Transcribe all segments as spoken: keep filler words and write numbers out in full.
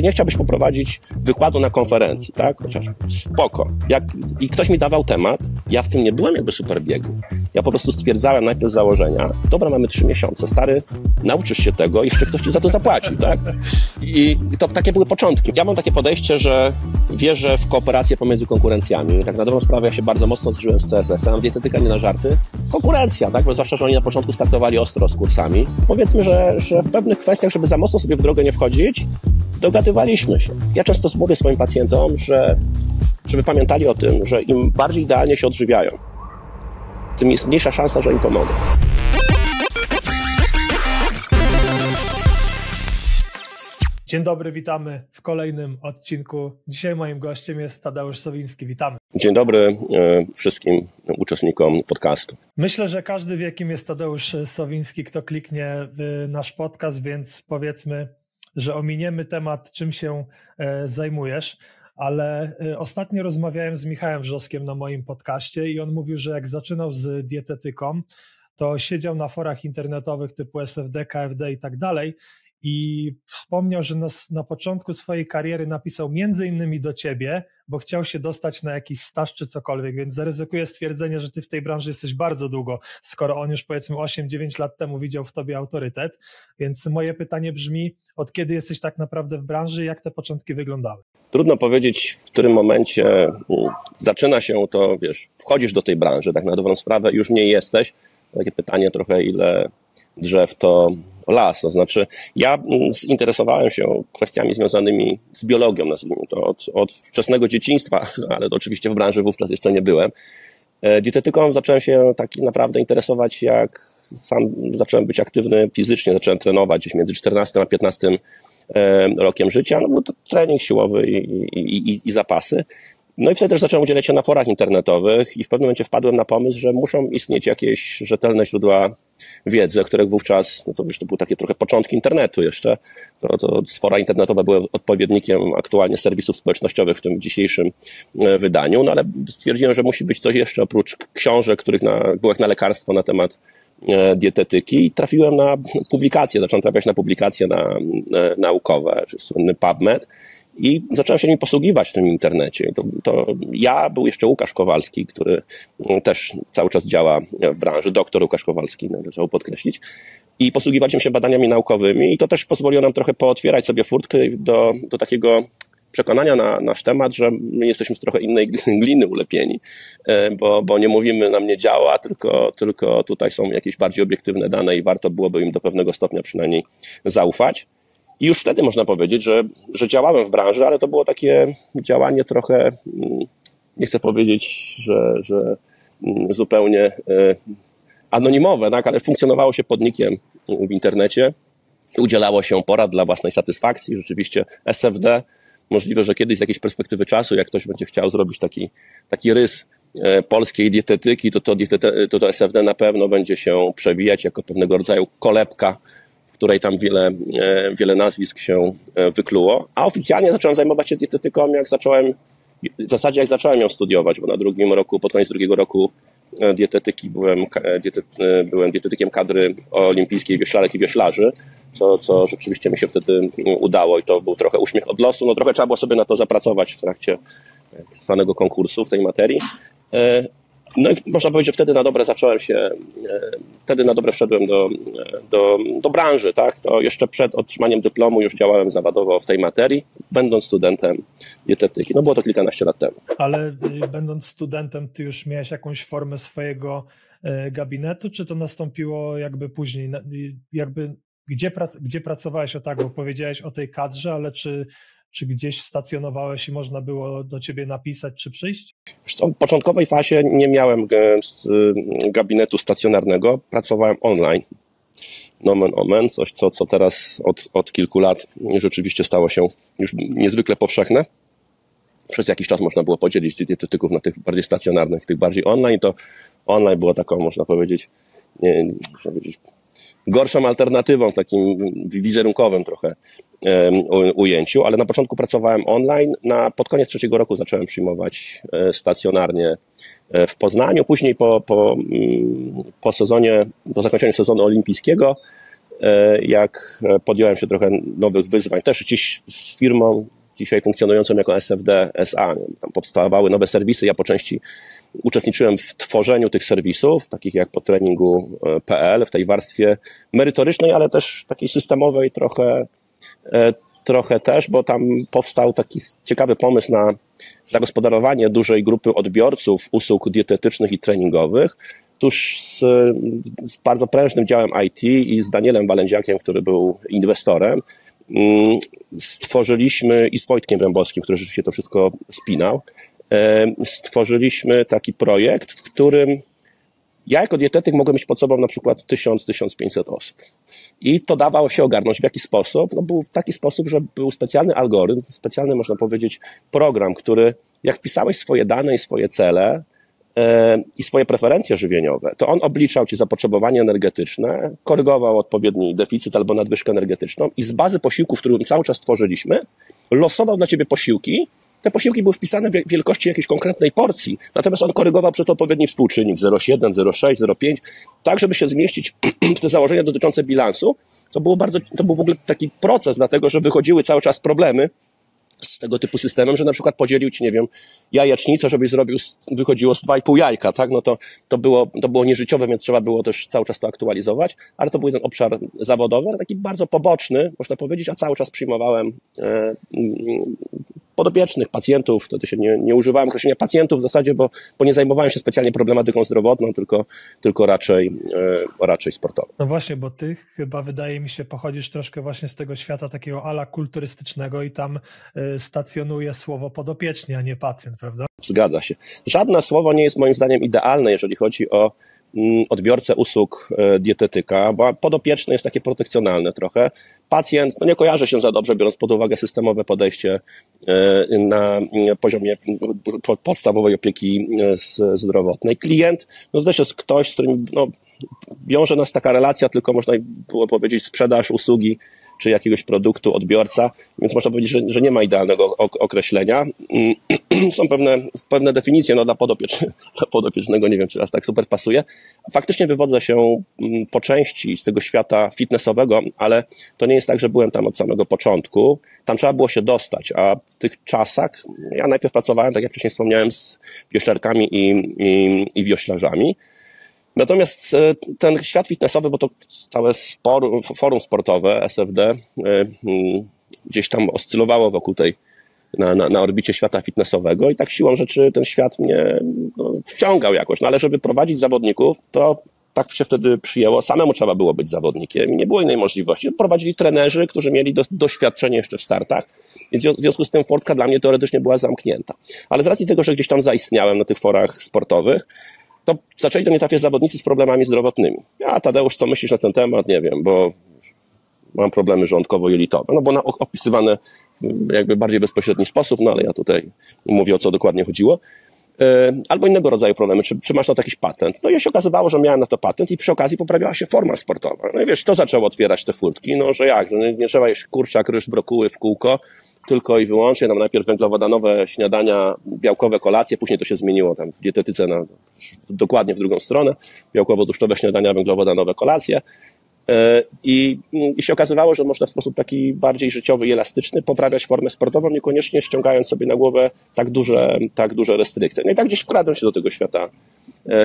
czy nie chciałbyś poprowadzić wykładu na konferencji, tak? Chociaż spoko. Jak, i ktoś mi dawał temat, ja w tym nie byłem jakby super biegu. Ja po prostu stwierdzałem najpierw założenia, dobra, mamy trzy miesiące, stary, nauczysz się tego i jeszcze ktoś ci za to zapłaci, tak? I to takie były początki. Ja mam takie podejście, że wierzę w kooperację pomiędzy konkurencjami. Tak na dobrą sprawę ja się bardzo mocno zżyłem z C S S-em, dietetyka nie na żarty. Konkurencja, tak? Bo zwłaszcza, że oni na początku startowali ostro z kursami. Powiedzmy, że, że w pewnych kwestiach, żeby za mocno sobie w drogę nie wchodzić, dogadywaliśmy się. Ja często mówię swoim pacjentom, że żeby pamiętali o tym, że im bardziej idealnie się odżywiają, tym jest mniejsza szansa, że im pomogę. Dzień dobry, witamy w kolejnym odcinku. Dzisiaj moim gościem jest Tadeusz Sowiński. Witamy. Dzień dobry wszystkim uczestnikom podcastu. Myślę, że każdy wie, kim jest Tadeusz Sowiński, kto kliknie w nasz podcast, więc powiedzmy, że ominiemy temat, czym się zajmujesz. Ale ostatnio rozmawiałem z Michałem Wrzoskiem na moim podcaście i on mówił, że jak zaczynał z dietetyką, to siedział na forach internetowych typu S F D, K F D i tak dalej. I wspomniał, że nas na początku swojej kariery napisał między innymi do ciebie, bo chciał się dostać na jakiś staż czy cokolwiek, więc zaryzykuję stwierdzenie, że ty w tej branży jesteś bardzo długo, skoro on już powiedzmy osiem dziewięć lat temu widział w tobie autorytet. Więc moje pytanie brzmi, od kiedy jesteś tak naprawdę w branży i jak te początki wyglądały? Trudno powiedzieć, w którym momencie zaczyna się to, wiesz, wchodzisz do tej branży, tak na dobrą sprawę, już w niej jesteś. Takie pytanie trochę, ile drzew to las, to znaczy ja zinteresowałem się kwestiami związanymi z biologią, nazwijmy to, od, od wczesnego dzieciństwa, ale to oczywiście w branży wówczas jeszcze nie byłem. Dietetyką zacząłem się tak naprawdę interesować, jak sam zacząłem być aktywny fizycznie, zacząłem trenować gdzieś między czternastym a piętnastym rokiem życia, no bo to trening siłowy i, i, i, i zapasy. No i wtedy też zacząłem udzielać się na forach internetowych i w pewnym momencie wpadłem na pomysł, że muszą istnieć jakieś rzetelne źródła wiedzy, o których wówczas, no to wiesz, to były takie trochę początki internetu jeszcze, to, to fora internetowe były odpowiednikiem aktualnie serwisów społecznościowych w tym dzisiejszym wydaniu, no ale stwierdziłem, że musi być coś jeszcze oprócz książek, których na, było jak na lekarstwo na temat dietetyki i trafiłem na publikacje, zacząłem trafiać na publikacje na, na, naukowe, czyli słynny PubMed. I zacząłem się nim posługiwać w tym internecie. To, to ja, był jeszcze Łukasz Kowalski, który też cały czas działa w branży, doktor Łukasz Kowalski, trzeba podkreślić. I posługiwaliśmy się badaniami naukowymi i to też pozwoliło nam trochę pootwierać sobie furtkę do, do takiego przekonania na nasz temat, że my jesteśmy z trochę innej gliny ulepieni, bo, bo nie mówimy, nam nie działa, tylko, tylko tutaj są jakieś bardziej obiektywne dane i warto byłoby im do pewnego stopnia przynajmniej zaufać. I już wtedy można powiedzieć, że, że działałem w branży, ale to było takie działanie trochę, nie chcę powiedzieć, że, że zupełnie anonimowe, tak? Ale funkcjonowało się pod nickiem w internecie, udzielało się porad dla własnej satysfakcji, rzeczywiście S F D, możliwe, że kiedyś z jakiejś perspektywy czasu, jak ktoś będzie chciał zrobić taki, taki rys polskiej dietetyki, to to, to to S F D na pewno będzie się przewijać jako pewnego rodzaju kolebka, której tam wiele, wiele nazwisk się wykluło, a oficjalnie zacząłem zajmować się dietetyką, jak zacząłem, w zasadzie jak zacząłem ją studiować, bo na drugim roku, pod koniec drugiego roku dietetyki byłem, dietety, byłem dietetykiem kadry olimpijskiej wioślarek i wioślarzy, co, co rzeczywiście mi się wtedy udało i to był trochę uśmiech od losu, no trochę trzeba było sobie na to zapracować w trakcie samego konkursu w tej materii. No i można powiedzieć, że wtedy na dobre zacząłem się, wtedy na dobre wszedłem do, do, do branży, tak? To jeszcze przed otrzymaniem dyplomu już działałem zawodowo w tej materii, będąc studentem dietetyki. No było to kilkanaście lat temu. Ale będąc studentem, ty już miałeś jakąś formę swojego gabinetu, czy to nastąpiło jakby później? Jakby gdzie, gdzie pracowałeś, o tak, bo powiedziałeś o tej kadrze, ale czy... Czy gdzieś stacjonowałeś i można było do ciebie napisać czy przyjść? W początkowej fazie nie miałem gabinetu stacjonarnego, pracowałem online. Nomen omen, coś co, co teraz od, od kilku lat rzeczywiście stało się już niezwykle powszechne. Przez jakiś czas można było podzielić dietetyków na tych bardziej stacjonarnych, tych bardziej online. To online było taką, można powiedzieć, nie, można powiedzieć gorszą alternatywą w takim wizerunkowym trochę ujęciu, ale na początku pracowałem online, na, pod koniec trzeciego roku zacząłem przyjmować stacjonarnie w Poznaniu, później po, po, po sezonie, po zakończeniu sezonu olimpijskiego jak podjąłem się trochę nowych wyzwań, też dziś z firmą dzisiaj funkcjonującą jako S F D S A. Tam powstawały nowe serwisy, ja po części uczestniczyłem w tworzeniu tych serwisów, takich jak po treningu kropka pe el, w tej warstwie merytorycznej, ale też takiej systemowej trochę, trochę też, bo tam powstał taki ciekawy pomysł na zagospodarowanie dużej grupy odbiorców usług dietetycznych i treningowych, tuż z, z bardzo prężnym działem I T i z Danielem Walędziakiem, który był inwestorem, stworzyliśmy, i z Wojtkiem Brębowskim, który rzeczywiście to wszystko spinał, stworzyliśmy taki projekt, w którym ja jako dietetyk mogłem mieć pod sobą na przykład tysiąc do tysiąca pięciuset osób. I to dawało się ogarnąć. W jaki sposób? No był w taki sposób, że był specjalny algorytm, specjalny, można powiedzieć, program, który jak wpisałeś swoje dane i swoje cele i swoje preferencje żywieniowe, to on obliczał ci zapotrzebowanie energetyczne, korygował odpowiedni deficyt albo nadwyżkę energetyczną i z bazy posiłków, którą cały czas tworzyliśmy, losował dla ciebie posiłki. Te posiłki były wpisane w wielkości jakiejś konkretnej porcji, natomiast on korygował przez to odpowiedni współczynnik zero przecinek siedem, zero przecinek sześć, zero przecinek pięć, tak żeby się zmieścić w te założenia dotyczące bilansu. To, było bardzo, to był w ogóle taki proces, dlatego że wychodziły cały czas problemy z tego typu systemem, że na przykład podzielił ci, nie wiem, jajecznicę, żebyś zrobił, wychodziło z dwa i pół jajka, tak? No to, to, było, to było nieżyciowe, więc trzeba było też cały czas to aktualizować, ale to był ten obszar zawodowy, ale taki bardzo poboczny, można powiedzieć, a cały czas przyjmowałem e, podopiecznych, pacjentów, wtedy się nie, nie używałem określenia pacjentów w zasadzie, bo, bo nie zajmowałem się specjalnie problematyką zdrowotną, tylko, tylko raczej, e, raczej sportową. No właśnie, bo ty chyba, wydaje mi się, pochodzisz troszkę właśnie z tego świata takiego ala kulturystycznego i tam e, stacjonuje słowo podopieczny, a nie pacjent, prawda? Zgadza się. Żadne słowo nie jest moim zdaniem idealne, jeżeli chodzi o odbiorcę usług dietetyka, bo podopieczny jest takie protekcjonalne trochę. Pacjent no nie kojarzy się za dobrze, biorąc pod uwagę systemowe podejście na poziomie podstawowej opieki zdrowotnej. Klient no to też jest ktoś, z którym no, wiąże nas taka relacja, tylko można było powiedzieć sprzedaż usługi czy jakiegoś produktu, odbiorca, więc można powiedzieć, że, że nie ma idealnego określenia. Są pewne, pewne definicje no, dla, podopiecznego, dla podopiecznego, nie wiem, czy aż tak super pasuje. Faktycznie wywodzę się po części z tego świata fitnessowego, ale to nie jest tak, że byłem tam od samego początku. Tam trzeba było się dostać, a w tych czasach ja najpierw pracowałem, tak jak wcześniej wspomniałem, z wioślarkami i, i, i wioślarzami. Natomiast ten świat fitnessowy, bo to całe sporu, forum sportowe S F D gdzieś tam oscylowało wokół tej, na, na, na orbicie świata fitnessowego i tak siłą rzeczy ten świat mnie no, wciągał jakoś. No ale żeby prowadzić zawodników, to tak się wtedy przyjęło, samemu trzeba było być zawodnikiem i nie było innej możliwości. Prowadzili trenerzy, którzy mieli do, doświadczenie jeszcze w startach, więc w związku z tym fortka dla mnie teoretycznie była zamknięta. Ale z racji tego, że gdzieś tam zaistniałem na tych forach sportowych, to zaczęli do mnie trafiać zawodnicy z problemami zdrowotnymi. A Tadeusz, co myślisz na ten temat? Nie wiem, bo mam problemy żołądkowo-jelitowe. No bo na, opisywane jakby bardziej bezpośredni sposób, no ale ja tutaj mówię, o co dokładnie chodziło. Albo innego rodzaju problemy, czy, czy masz na to jakiś patent. No i się okazywało, że miałem na to patent i przy okazji poprawiała się forma sportowa. No i wiesz, to zaczęło otwierać te furtki, no że jak, nie, nie trzeba jeść kurczak, ryż, brokuły w kółko, tylko i wyłącznie tam najpierw węglowodanowe śniadania, białkowe kolacje, później to się zmieniło tam w dietetyce na, dokładnie w drugą stronę, białkowo-tłuszczowe śniadania, węglowodanowe kolacje. I, I się okazywało, że można w sposób taki bardziej życiowy i elastyczny poprawiać formę sportową, niekoniecznie ściągając sobie na głowę tak duże, tak duże restrykcje. No i tak gdzieś wkradłem się do tego świata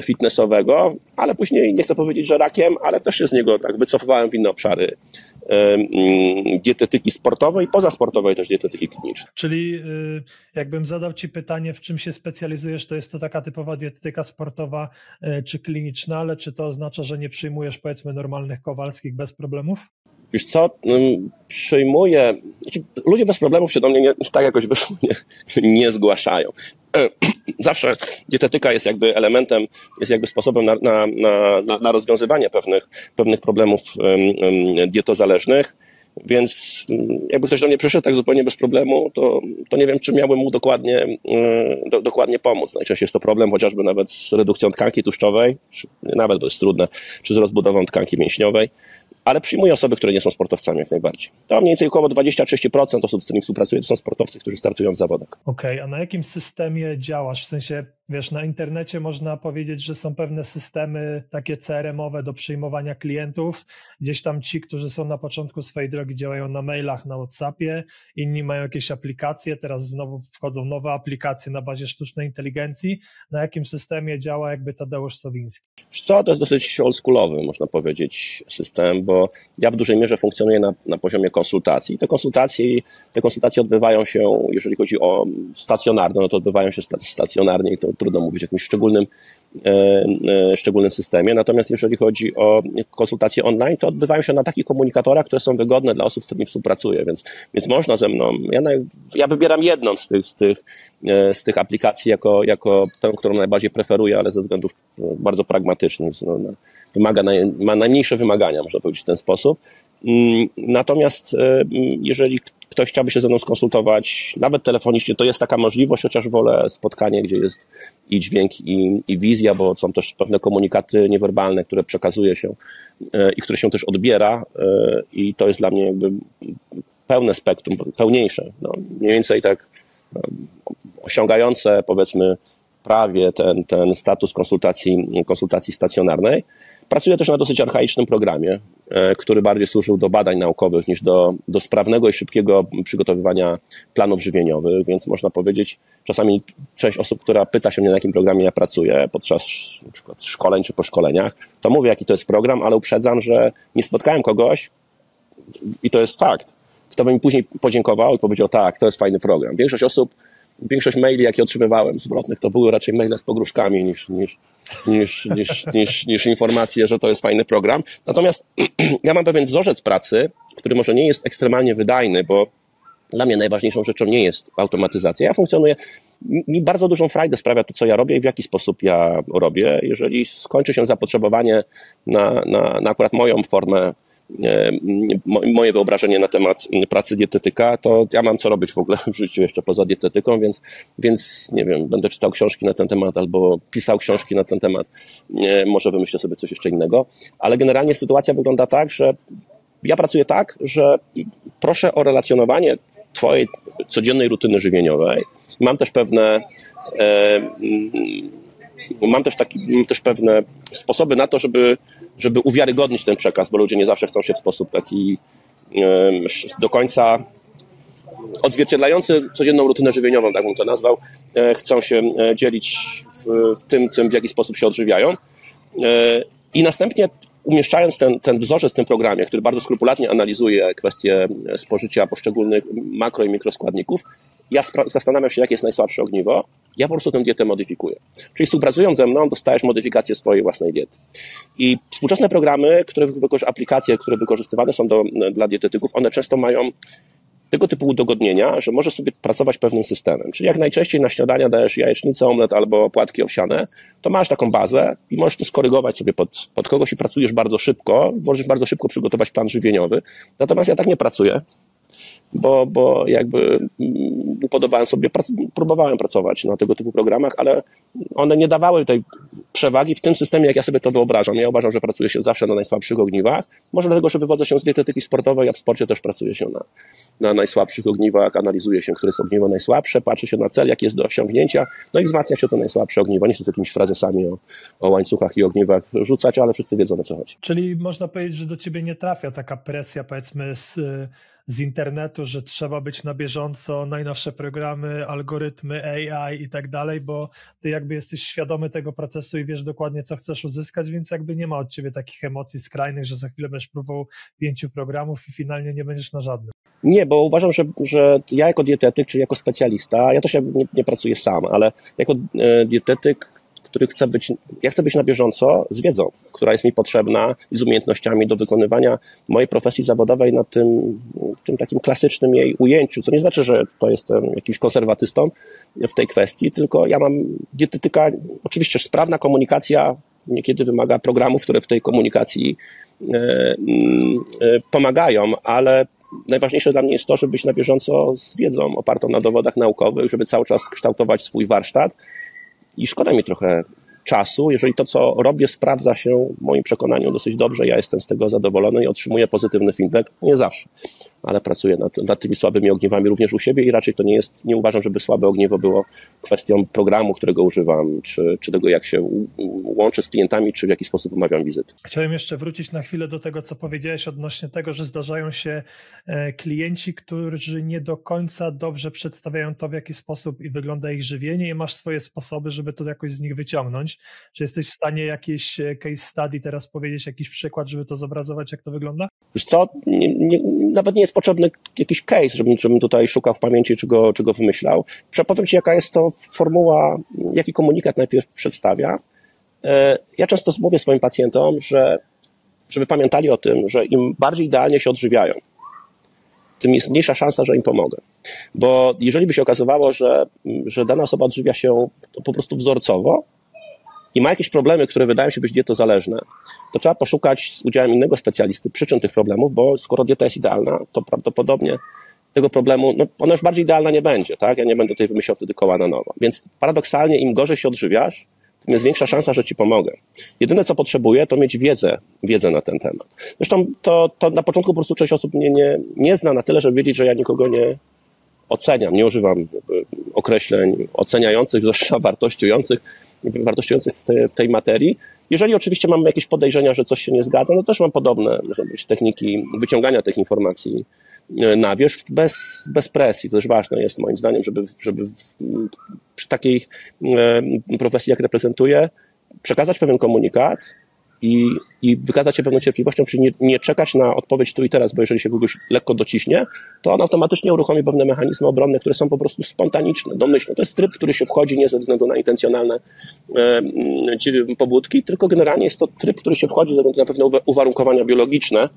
fitnessowego, ale później nie chcę powiedzieć, że rakiem, ale też się z niego tak wycofywałem w inne obszary dietetyki sportowej, pozasportowej też dietetyki klinicznej. Czyli jakbym zadał ci pytanie, w czym się specjalizujesz, to jest to taka typowa dietetyka sportowa czy kliniczna, ale czy to oznacza, że nie przyjmujesz powiedzmy normalnych Kowalskich bez problemów? Wiesz co, przyjmuję, znaczy ludzie bez problemów się do mnie nie, tak jakoś wyszło, nie, nie zgłaszają. Zawsze dietetyka jest jakby elementem, jest jakby sposobem na, na, na, na rozwiązywanie pewnych, pewnych problemów dietozależnych, więc jakby ktoś do mnie przyszedł tak zupełnie bez problemu, to, to nie wiem, czy miałbym mu dokładnie, do, dokładnie pomóc. Najczęściej jest to problem chociażby nawet z redukcją tkanki tłuszczowej, czy, nawet bo jest trudne, czy z rozbudową tkanki mięśniowej, ale przyjmuję osoby, które nie są sportowcami jak najbardziej. To mniej więcej około dwadzieścia do trzydziestu procent osób, z którymi współpracuję, to są sportowcy, którzy startują w zawodach. Okej, okay, a na jakim systemie działasz? W sensie Wiesz, na internecie można powiedzieć, że są pewne systemy takie C R M-owe do przyjmowania klientów. Gdzieś tam ci, którzy są na początku swojej drogi, działają na mailach, na WhatsAppie, inni mają jakieś aplikacje, teraz znowu wchodzą nowe aplikacje na bazie sztucznej inteligencji. Na jakim systemie działa jakby Tadeusz Sowiński? Co, to jest dosyć oldschoolowy, można powiedzieć, system, bo ja w dużej mierze funkcjonuję na, na poziomie konsultacji. Te konsultacje, te konsultacje odbywają się, jeżeli chodzi o stacjonarne, no to odbywają się stacjonarnie i to trudno mówić o jakimś szczególnym, e, e, szczególnym systemie. Natomiast jeżeli chodzi o konsultacje online, to odbywają się na takich komunikatorach, które są wygodne dla osób, z którymi współpracuję, więc, więc można ze mną, ja, naj, ja wybieram jedną z tych, z tych, e, z tych aplikacji jako, jako tę, którą najbardziej preferuję, ale ze względów bardzo pragmatycznych. No, wymaga naj, ma najmniejsze wymagania, można powiedzieć w ten sposób. Natomiast e, jeżeli ktoś chciałby się ze mną skonsultować, nawet telefonicznie, to jest taka możliwość, chociaż wolę spotkanie, gdzie jest i dźwięk, i, i wizja, bo są też pewne komunikaty niewerbalne, które przekazuje się i które się też odbiera i to jest dla mnie jakby pełne spektrum, pełniejsze, no, mniej więcej tak osiągające, powiedzmy, prawie ten, ten status konsultacji, konsultacji stacjonarnej. Pracuję też na dosyć archaicznym programie, który bardziej służył do badań naukowych niż do, do sprawnego i szybkiego przygotowywania planów żywieniowych, więc można powiedzieć, czasami część osób, która pyta się mnie, na jakim programie ja pracuję podczas na przykład szkoleń czy po szkoleniach, to mówię, jaki to jest program, ale uprzedzam, że nie spotkałem kogoś i to jest fakt, kto by mi później podziękował i powiedział, tak, to jest fajny program. Większość osób Większość maili, jakie otrzymywałem zwrotnych, to były raczej maile z pogróżkami niż, niż, niż, niż, niż, niż informacje, że to jest fajny program. Natomiast ja mam pewien wzorzec pracy, który może nie jest ekstremalnie wydajny, bo dla mnie najważniejszą rzeczą nie jest automatyzacja. Ja funkcjonuję, mi bardzo dużą frajdę sprawia to, co ja robię i w jaki sposób ja robię. Jeżeli skończy się zapotrzebowanie na, na, na akurat moją formę, moje wyobrażenie na temat pracy dietetyka, to ja mam co robić w ogóle w życiu jeszcze poza dietetyką, więc, więc nie wiem, będę czytał książki na ten temat albo pisał książki na ten temat, może wymyślę sobie coś jeszcze innego, ale generalnie sytuacja wygląda tak, że ja pracuję tak, że proszę o relacjonowanie twojej codziennej rutyny żywieniowej. Mam też pewne e, Mam też, taki, mam też pewne sposoby na to, żeby, żeby uwiarygodnić ten przekaz, bo ludzie nie zawsze chcą się w sposób taki e, do końca odzwierciedlający codzienną rutynę żywieniową, tak bym to nazwał, e, chcą się dzielić w, w tym, tym, w jaki sposób się odżywiają. E, I następnie umieszczając ten, ten wzorzec w tym programie, który bardzo skrupulatnie analizuje kwestie spożycia poszczególnych makro i mikroskładników, ja zastanawiam się, jakie jest najsłabsze ogniwo, ja po prostu tę dietę modyfikuję. Czyli współpracując ze mną, dostajesz modyfikację swojej własnej diety. I współczesne programy, które aplikacje, które wykorzystywane są do, dla dietetyków, one często mają tego typu udogodnienia, że możesz sobie pracować pewnym systemem. Czyli jak najczęściej na śniadania dajesz jajecznicę, omlet albo płatki owsiane, to masz taką bazę i możesz to skorygować sobie pod, pod kogoś i pracujesz bardzo szybko, możesz bardzo szybko przygotować plan żywieniowy. Natomiast ja tak nie pracuję. Bo, bo jakby upodobałem sobie, próbowałem pracować na tego typu programach, ale one nie dawały tej przewagi w tym systemie, jak ja sobie to wyobrażam. Ja uważam, że pracuje się zawsze na najsłabszych ogniwach. Może dlatego, że wywodzę się z dietetyki sportowej, a w sporcie też pracuje się na, na najsłabszych ogniwach, analizuje się, które są ogniwo najsłabsze, patrzy się na cel, jakie jest do osiągnięcia, no i wzmacnia się to najsłabsze ogniwo. Nie chcę takimiś frazesami o, o łańcuchach i ogniwach rzucać, ale wszyscy wiedzą, o co chodzi. Czyli można powiedzieć, że do ciebie nie trafia taka presja, powiedzmy, z... z internetu, że trzeba być na bieżąco, najnowsze programy, algorytmy, A I i tak dalej, bo ty jakby jesteś świadomy tego procesu i wiesz dokładnie, co chcesz uzyskać, więc jakby nie ma od ciebie takich emocji skrajnych, że za chwilę będziesz próbował pięciu programów i finalnie nie będziesz na żadnym. Nie, bo uważam, że, że ja jako dietetyk, czy jako specjalista, ja też nie, nie pracuję sam, ale jako dietetyk, który chce być, ja chcę być na bieżąco z wiedzą, która jest mi potrzebna i z umiejętnościami do wykonywania mojej profesji zawodowej na tym, tym takim klasycznym jej ujęciu, co nie znaczy, że to jestem jakimś konserwatystą w tej kwestii, tylko ja mam dietetyka, oczywiście sprawna komunikacja niekiedy wymaga programów, które w tej komunikacji e, e, pomagają, ale najważniejsze dla mnie jest to, żeby być na bieżąco z wiedzą opartą na dowodach naukowych, żeby cały czas kształtować swój warsztat. I szkoda mi trochę czasu, jeżeli to, co robię, sprawdza się w moim przekonaniu dosyć dobrze, ja jestem z tego zadowolony i otrzymuję pozytywny feedback, nie zawsze, ale pracuję nad, nad tymi słabymi ogniwami również u siebie i raczej to nie jest, nie uważam, żeby słabe ogniwo było kwestią programu, którego używam, czy, czy tego, jak się łączę z klientami, czy w jaki sposób omawiam wizyty. Chciałem jeszcze wrócić na chwilę do tego, co powiedziałeś odnośnie tego, że zdarzają się klienci, którzy nie do końca dobrze przedstawiają to, w jaki sposób i wygląda ich żywienie i masz swoje sposoby, żeby to jakoś z nich wyciągnąć. Czy jesteś w stanie jakiś case study teraz powiedzieć, jakiś przykład, żeby to zobrazować, jak to wygląda? Wiesz co, nie, nie, nawet nie jest potrzebny jakiś case, żebym, żebym tutaj szukał w pamięci, czego, czego wymyślał. Przepowiem Ci, jaka jest to formuła, jaki komunikat najpierw przedstawia. Ja często mówię swoim pacjentom, że żeby pamiętali o tym, że im bardziej idealnie się odżywiają, tym jest mniejsza szansa, że im pomogę. Bo jeżeli by się okazywało, że, że dana osoba odżywia się po prostu wzorcowo i ma jakieś problemy, które wydają się być dietozależne, to trzeba poszukać z udziałem innego specjalisty przyczyn tych problemów, bo skoro dieta jest idealna, to prawdopodobnie tego problemu, no ona już bardziej idealna nie będzie, tak? Ja nie będę tutaj wymyślał wtedy koła na nowo. Więc paradoksalnie im gorzej się odżywiasz, tym jest większa szansa, że Ci pomogę. Jedyne, co potrzebuję, to mieć wiedzę, wiedzę na ten temat. Zresztą to, to na początku po prostu część osób mnie nie, nie zna na tyle, żeby wiedzieć, że ja nikogo nie oceniam, nie używam określeń oceniających, zwłaszcza wartościujących, wartościujących w, te, w tej materii. Jeżeli oczywiście mamy jakieś podejrzenia, że coś się nie zgadza, no też mam podobne, może być, techniki wyciągania tych informacji na wierzch, bez, bez presji. To też ważne jest moim zdaniem, żeby, żeby w, przy takiej profesji, jak reprezentuję, przekazać pewien komunikat i, i wykazać się pewną cierpliwością, czyli nie, nie czekać na odpowiedź tu i teraz, bo jeżeli się kogoś lekko dociśnie, to on automatycznie uruchomi pewne mechanizmy obronne, które są po prostu spontaniczne, domyślne. To jest tryb, w który się wchodzi nie ze względu na intencjonalne e, pobudki, tylko generalnie jest to tryb, który się wchodzi ze względu na pewne uwarunkowania biologiczne,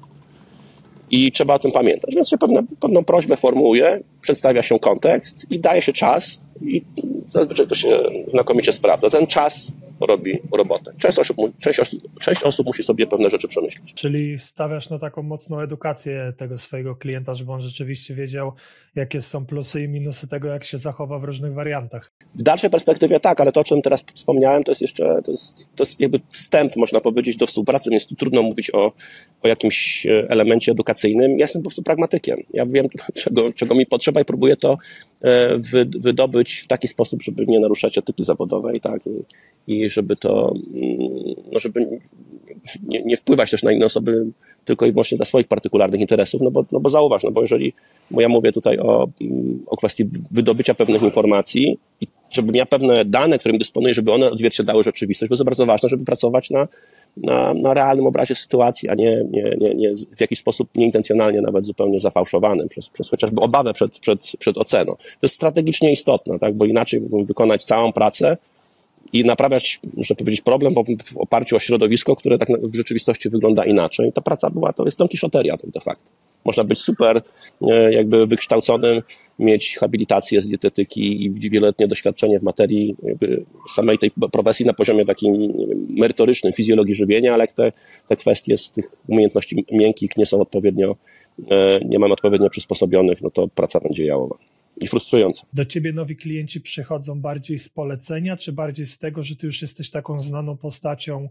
i trzeba o tym pamiętać. Więc się pewne, pewną prośbę formułuje, przedstawia się kontekst i daje się czas i zazwyczaj to się znakomicie sprawdza. Ten czas robi robotę. Część osób, część osób, część osób musi sobie pewne rzeczy przemyśleć. Czyli stawiasz na taką mocną edukację tego swojego klienta, żeby on rzeczywiście wiedział, jakie są plusy i minusy tego, jak się zachowa w różnych wariantach. W dalszej perspektywie tak, ale to, o czym teraz wspomniałem, to jest jeszcze, to jest, to jest jakby wstęp, można powiedzieć, do współpracy, więc tu trudno mówić o, o jakimś elemencie edukacyjnym. Ja jestem po prostu pragmatykiem. Ja wiem, czego, czego mi potrzeba i próbuję to wydobyć w taki sposób, żeby nie naruszać etyki zawodowej, tak, i, i żeby to, no żeby nie, nie wpływać też na inne osoby tylko i wyłącznie dla swoich partykularnych interesów, no bo, no bo zauważ, no bo jeżeli, bo ja mówię tutaj o, o kwestii wydobycia pewnych informacji i żebym ja pewne dane, którym dysponuję, żeby one odzwierciedlały rzeczywistość, bo to bardzo ważne, żeby pracować na, na, na realnym obrazie sytuacji, a nie, nie, nie, nie w jakiś sposób nieintencjonalnie, nawet zupełnie zafałszowanym przez, przez chociażby obawę przed, przed, przed oceną. To jest strategicznie istotne, tak? Bo inaczej mógłbym wykonać całą pracę i naprawiać, można powiedzieć, problem w oparciu o środowisko, które tak w rzeczywistości wygląda inaczej. I ta praca była, to jest Don Kiszoteria tak de facto. Można być super jakby wykształconym, mieć habilitację z dietetyki i wieloletnie doświadczenie w materii jakby samej tej profesji na poziomie takim merytorycznym, fizjologii żywienia, ale jak te, te kwestie z tych umiejętności miękkich nie są odpowiednio, nie mamy odpowiednio przysposobionych, no to praca będzie jałowa i frustrująca. Do Ciebie nowi klienci przychodzą bardziej z polecenia, czy bardziej z tego, że Ty już jesteś taką znaną postacią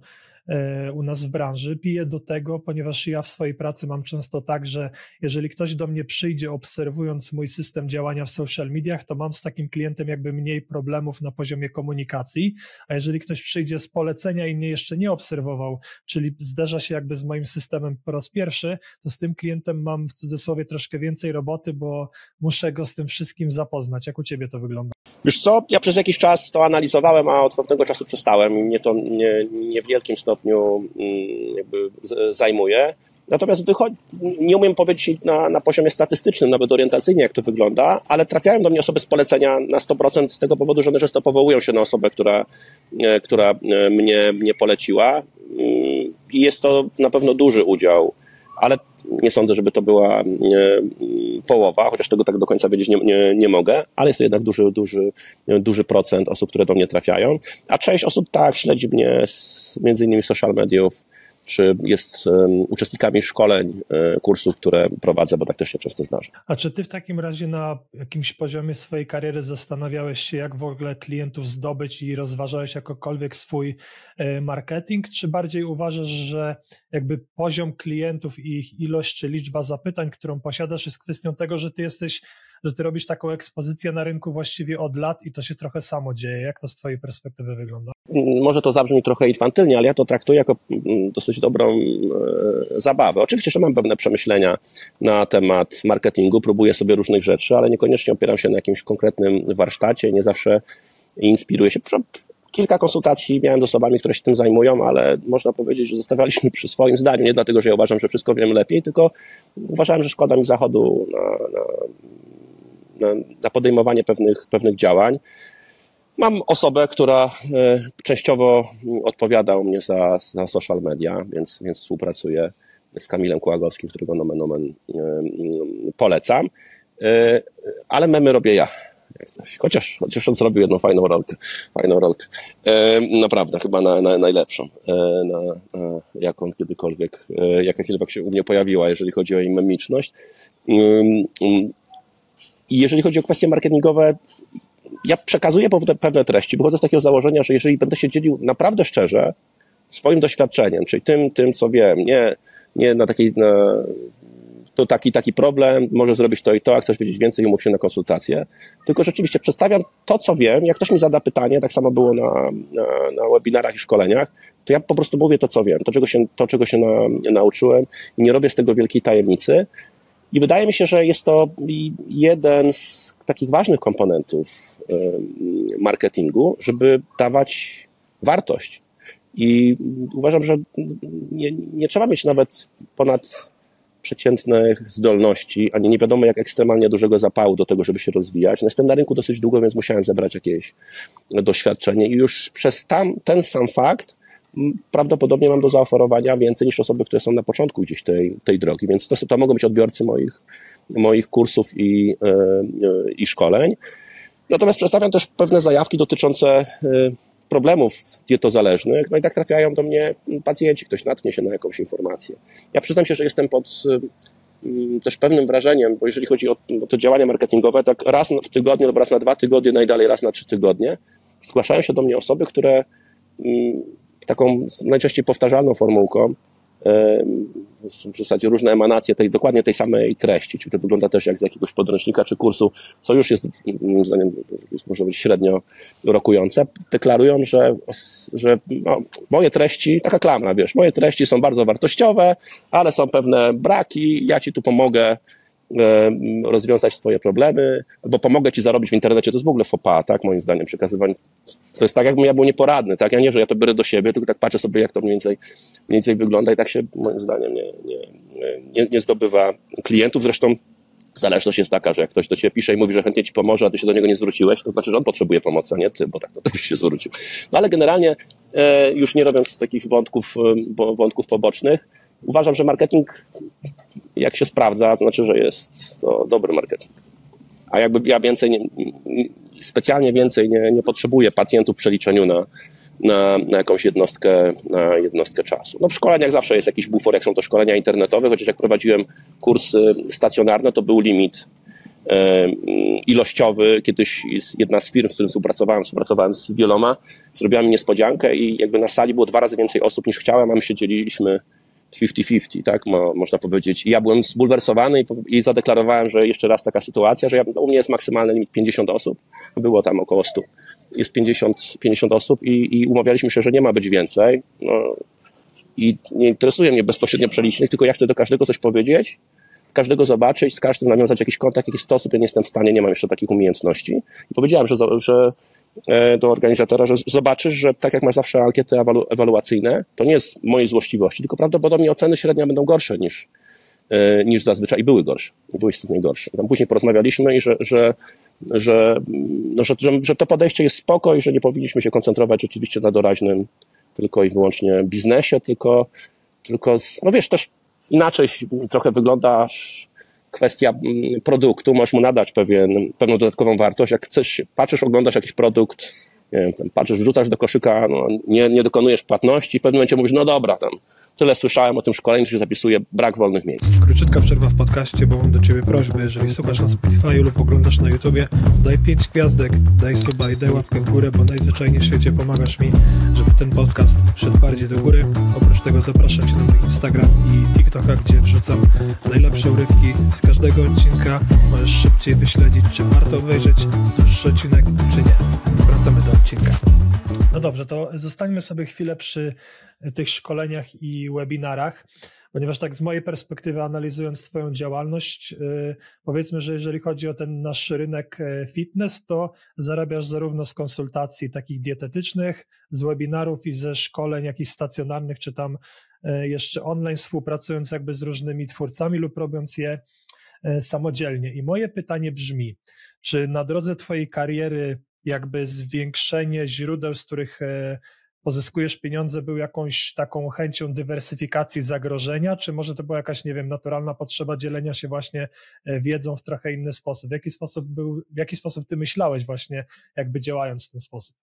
u nas w branży? Piję do tego, ponieważ ja w swojej pracy mam często tak, że jeżeli ktoś do mnie przyjdzie obserwując mój system działania w social mediach, to mam z takim klientem jakby mniej problemów na poziomie komunikacji, a jeżeli ktoś przyjdzie z polecenia i mnie jeszcze nie obserwował, czyli zderza się jakby z moim systemem po raz pierwszy, to z tym klientem mam w cudzysłowie troszkę więcej roboty, bo muszę go z tym wszystkim zapoznać. Jak u Ciebie to wygląda? Wiesz co, ja przez jakiś czas to analizowałem, a od pewnego czasu przestałem i mnie to nie, nie w wielkim stopniu jakby zajmuje. Natomiast wychodzi, nie umiem powiedzieć na, na poziomie statystycznym, nawet orientacyjnie, jak to wygląda, ale trafiają do mnie osoby z polecenia na sto procent z tego powodu, że one często powołują się na osobę, która, która mnie, mnie poleciła i jest to na pewno duży udział, ale nie sądzę, żeby to była połowa, chociaż tego tak do końca wiedzieć nie, nie, nie mogę, ale jest to jednak duży, duży, duży procent osób, które do mnie trafiają, a część osób tak śledzi mnie z, między innymi social mediów, czy jest um, uczestnikami szkoleń, y, kursów, które prowadzę, bo tak też się często zdarza. A czy ty w takim razie na jakimś poziomie swojej kariery zastanawiałeś się, jak w ogóle klientów zdobyć i rozważałeś jakokolwiek swój y, marketing, czy bardziej uważasz, że jakby poziom klientów i ich ilość, czy liczba zapytań, którą posiadasz, jest kwestią tego, że ty jesteś, że ty robisz taką ekspozycję na rynku właściwie od lat i to się trochę samo dzieje. Jak to z twojej perspektywy wygląda? Może to zabrzmi trochę infantylnie, ale ja to traktuję jako dosyć dobrą zabawę. Oczywiście, że mam pewne przemyślenia na temat marketingu, próbuję sobie różnych rzeczy, ale niekoniecznie opieram się na jakimś konkretnym warsztacie, nie zawsze inspiruję się. Kilka konsultacji miałem z osobami, które się tym zajmują, ale można powiedzieć, że zostawialiśmy przy swoim zdaniu, nie dlatego, że ja uważam, że wszystko wiem lepiej, tylko uważałem, że szkoda mi zachodu na, na, na podejmowanie pewnych, pewnych działań. Mam osobę, która częściowo odpowiada u mnie za, za social media, więc, więc współpracuję z Kamilem Kułagowskim, którego nomen omen polecam, ale memy robię ja. Chociaż, chociaż on zrobił jedną fajną rolkę, fajną rolkę. E, naprawdę, chyba na, na, najlepszą, e, na, na, jaką kiedykolwiek, e, jaka kiedykolwiek się u mnie pojawiła, jeżeli chodzi o jej memiczność. I e, e, jeżeli chodzi o kwestie marketingowe, ja przekazuję pewne treści, bo chodzę z takiego założenia, że jeżeli będę się dzielił naprawdę szczerze swoim doświadczeniem, czyli tym, tym co wiem, nie, nie na takiej... Na, to taki, taki problem, może zrobić to i to, jak chcesz wiedzieć więcej, umów się na konsultację. Tylko rzeczywiście przedstawiam to, co wiem. Jak ktoś mi zada pytanie, tak samo było na, na, na webinarach i szkoleniach, to ja po prostu mówię to, co wiem, to, czego się, to, czego się na, nauczyłem i nie robię z tego wielkiej tajemnicy. I wydaje mi się, że jest to jeden z takich ważnych komponentów marketingu, żeby dawać wartość. I uważam, że nie, nie trzeba mieć nawet ponad... przeciętnych zdolności, ani nie wiadomo jak ekstremalnie dużego zapału do tego, żeby się rozwijać. No, jestem na rynku dosyć długo, więc musiałem zebrać jakieś doświadczenie i już przez tam, ten sam fakt prawdopodobnie mam do zaoferowania więcej niż osoby, które są na początku gdzieś tej, tej drogi, więc to, to mogą być odbiorcy moich, moich kursów i, yy, i szkoleń. Natomiast przedstawiam też pewne zajawki dotyczące yy, problemów dietozależnych, no i tak trafiają do mnie pacjenci, ktoś natknie się na jakąś informację. Ja przyznam się, że jestem pod um, też pewnym wrażeniem, bo jeżeli chodzi o, o to działania marketingowe, tak raz w tygodniu lub raz na dwa tygodnie, najdalej raz na trzy tygodnie zgłaszają się do mnie osoby, które um, taką najczęściej powtarzalną formułką są w zasadzie różne emanacje tej, dokładnie tej samej treści, czyli to wygląda też jak z jakiegoś podręcznika czy kursu, co już jest, moim zdaniem, jest, może być średnio rokujące, deklarują, że, że no, moje treści, taka klamra, wiesz, moje treści są bardzo wartościowe, ale są pewne braki, ja ci tu pomogę rozwiązać swoje problemy, albo pomogę ci zarobić w internecie, to jest w ogóle faux pas, tak, moim zdaniem, przekazywanie, to jest tak, jakbym ja był nieporadny, tak, ja nie, że ja to biorę do siebie, tylko tak patrzę sobie, jak to mniej więcej, mniej więcej wygląda i tak się, moim zdaniem, nie, nie, nie, nie zdobywa klientów, zresztą zależność jest taka, że jak ktoś do ciebie pisze i mówi, że chętnie ci pomoże, a ty się do niego nie zwróciłeś, to znaczy, że on potrzebuje pomocy, a nie ty, bo tak to byś się zwrócił. No ale generalnie, już nie robiąc takich wątków, wątków pobocznych, uważam, że marketing, jak się sprawdza, to znaczy, że jest to dobry marketing. A jakby ja więcej, nie, specjalnie więcej nie, nie potrzebuję pacjentów w przeliczeniu na, na, na jakąś jednostkę, na jednostkę czasu. No w szkoleniach zawsze jest jakiś bufor, jak są to szkolenia internetowe, chociaż jak prowadziłem kursy stacjonarne, to był limit ilościowy. Kiedyś jedna z firm, z którym współpracowałem, współpracowałem z wieloma, zrobiła mi niespodziankę i jakby na sali było dwa razy więcej osób niż chciałem, a my się dzieliliśmy fifty fifty, tak, Mo, można powiedzieć. I ja byłem zbulwersowany i, i zadeklarowałem, że jeszcze raz taka sytuacja, że ja, no, u mnie jest maksymalny limit pięćdziesiąt osób, było tam około stu. Jest pięćdziesiąt, pięćdziesiąt osób i, i umawialiśmy się, że nie ma być więcej. No, i nie interesuje mnie bezpośrednio przelicznik, tylko ja chcę do każdego coś powiedzieć, każdego zobaczyć, z każdym nawiązać jakiś kontakt, jakiś sposób. Ja nie jestem w stanie, nie mam jeszcze takich umiejętności. I powiedziałem, że, że do organizatora, że zobaczysz, że tak jak masz zawsze ankiety ewalu- ewaluacyjne, to nie jest mojej złośliwości, tylko prawdopodobnie oceny średnia będą gorsze niż, yy, niż zazwyczaj i były gorsze, były istotnie gorsze. Tam później porozmawialiśmy i że, że, że, no, że, że, że to podejście jest spoko i że nie powinniśmy się koncentrować rzeczywiście na doraźnym tylko i wyłącznie biznesie, tylko, tylko z, no wiesz, też inaczej trochę wygląda kwestia produktu, możesz mu nadać pewien, pewną dodatkową wartość. Jak chcesz, patrzysz, oglądasz jakiś produkt, nie wiem, tam patrzysz, wrzucasz do koszyka, no, nie, nie dokonujesz płatności, w pewnym momencie mówisz, no dobra, tam Tyle słyszałem o tym szkoleniu, że się zapisuje brak wolnych miejsc. Króciutka przerwa w podcaście, bo mam do Ciebie prośbę. Jeżeli słuchasz na Spotify lub oglądasz na YouTubie, daj pięć gwiazdek, daj suba i daj łapkę w górę, bo najzwyczajniej w świecie pomagasz mi, żeby ten podcast szedł bardziej do góry. Oprócz tego zapraszam Cię na mój Instagram i TikToka, gdzie wrzucam najlepsze urywki z każdego odcinka. Możesz szybciej wyśledzić, czy warto obejrzeć dłuższy odcinek, czy nie. Wracamy do odcinka. No dobrze, to zostańmy sobie chwilę przy tych szkoleniach i webinarach, ponieważ tak z mojej perspektywy, analizując Twoją działalność, powiedzmy, że jeżeli chodzi o ten nasz rynek fitness, to zarabiasz zarówno z konsultacji takich dietetycznych, z webinarów i ze szkoleń jakichś stacjonarnych, czy tam jeszcze online, współpracując jakby z różnymi twórcami lub robiąc je samodzielnie. I moje pytanie brzmi, czy na drodze Twojej kariery jakby zwiększenie źródeł, z których pozyskujesz pieniądze, był jakąś taką chęcią dywersyfikacji zagrożenia, czy może to była jakaś, nie wiem, naturalna potrzeba dzielenia się właśnie wiedzą w trochę inny sposób? W jaki sposób był, w jaki sposób ty myślałeś właśnie jakby działając w ten sposób?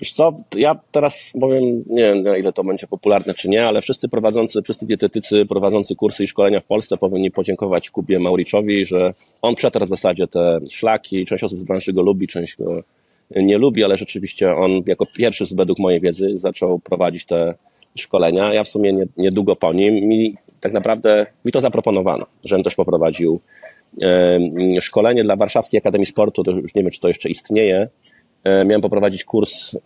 Wiesz co, ja teraz powiem, nie wiem na ile to będzie popularne czy nie, ale wszyscy prowadzący, wszyscy dietetycy prowadzący kursy i szkolenia w Polsce powinni podziękować Kubie Mauriczowi, że on przetarł w zasadzie te szlaki, część osób z branży go lubi, część go nie lubi, ale rzeczywiście on jako pierwszy według mojej wiedzy zaczął prowadzić te szkolenia. Ja w sumie nie, niedługo po nim mi tak naprawdę mi to zaproponowano, żebym też poprowadził e, szkolenie dla Warszawskiej Akademii Sportu, to już nie wiem, czy to jeszcze istnieje. E, miałem poprowadzić kurs e,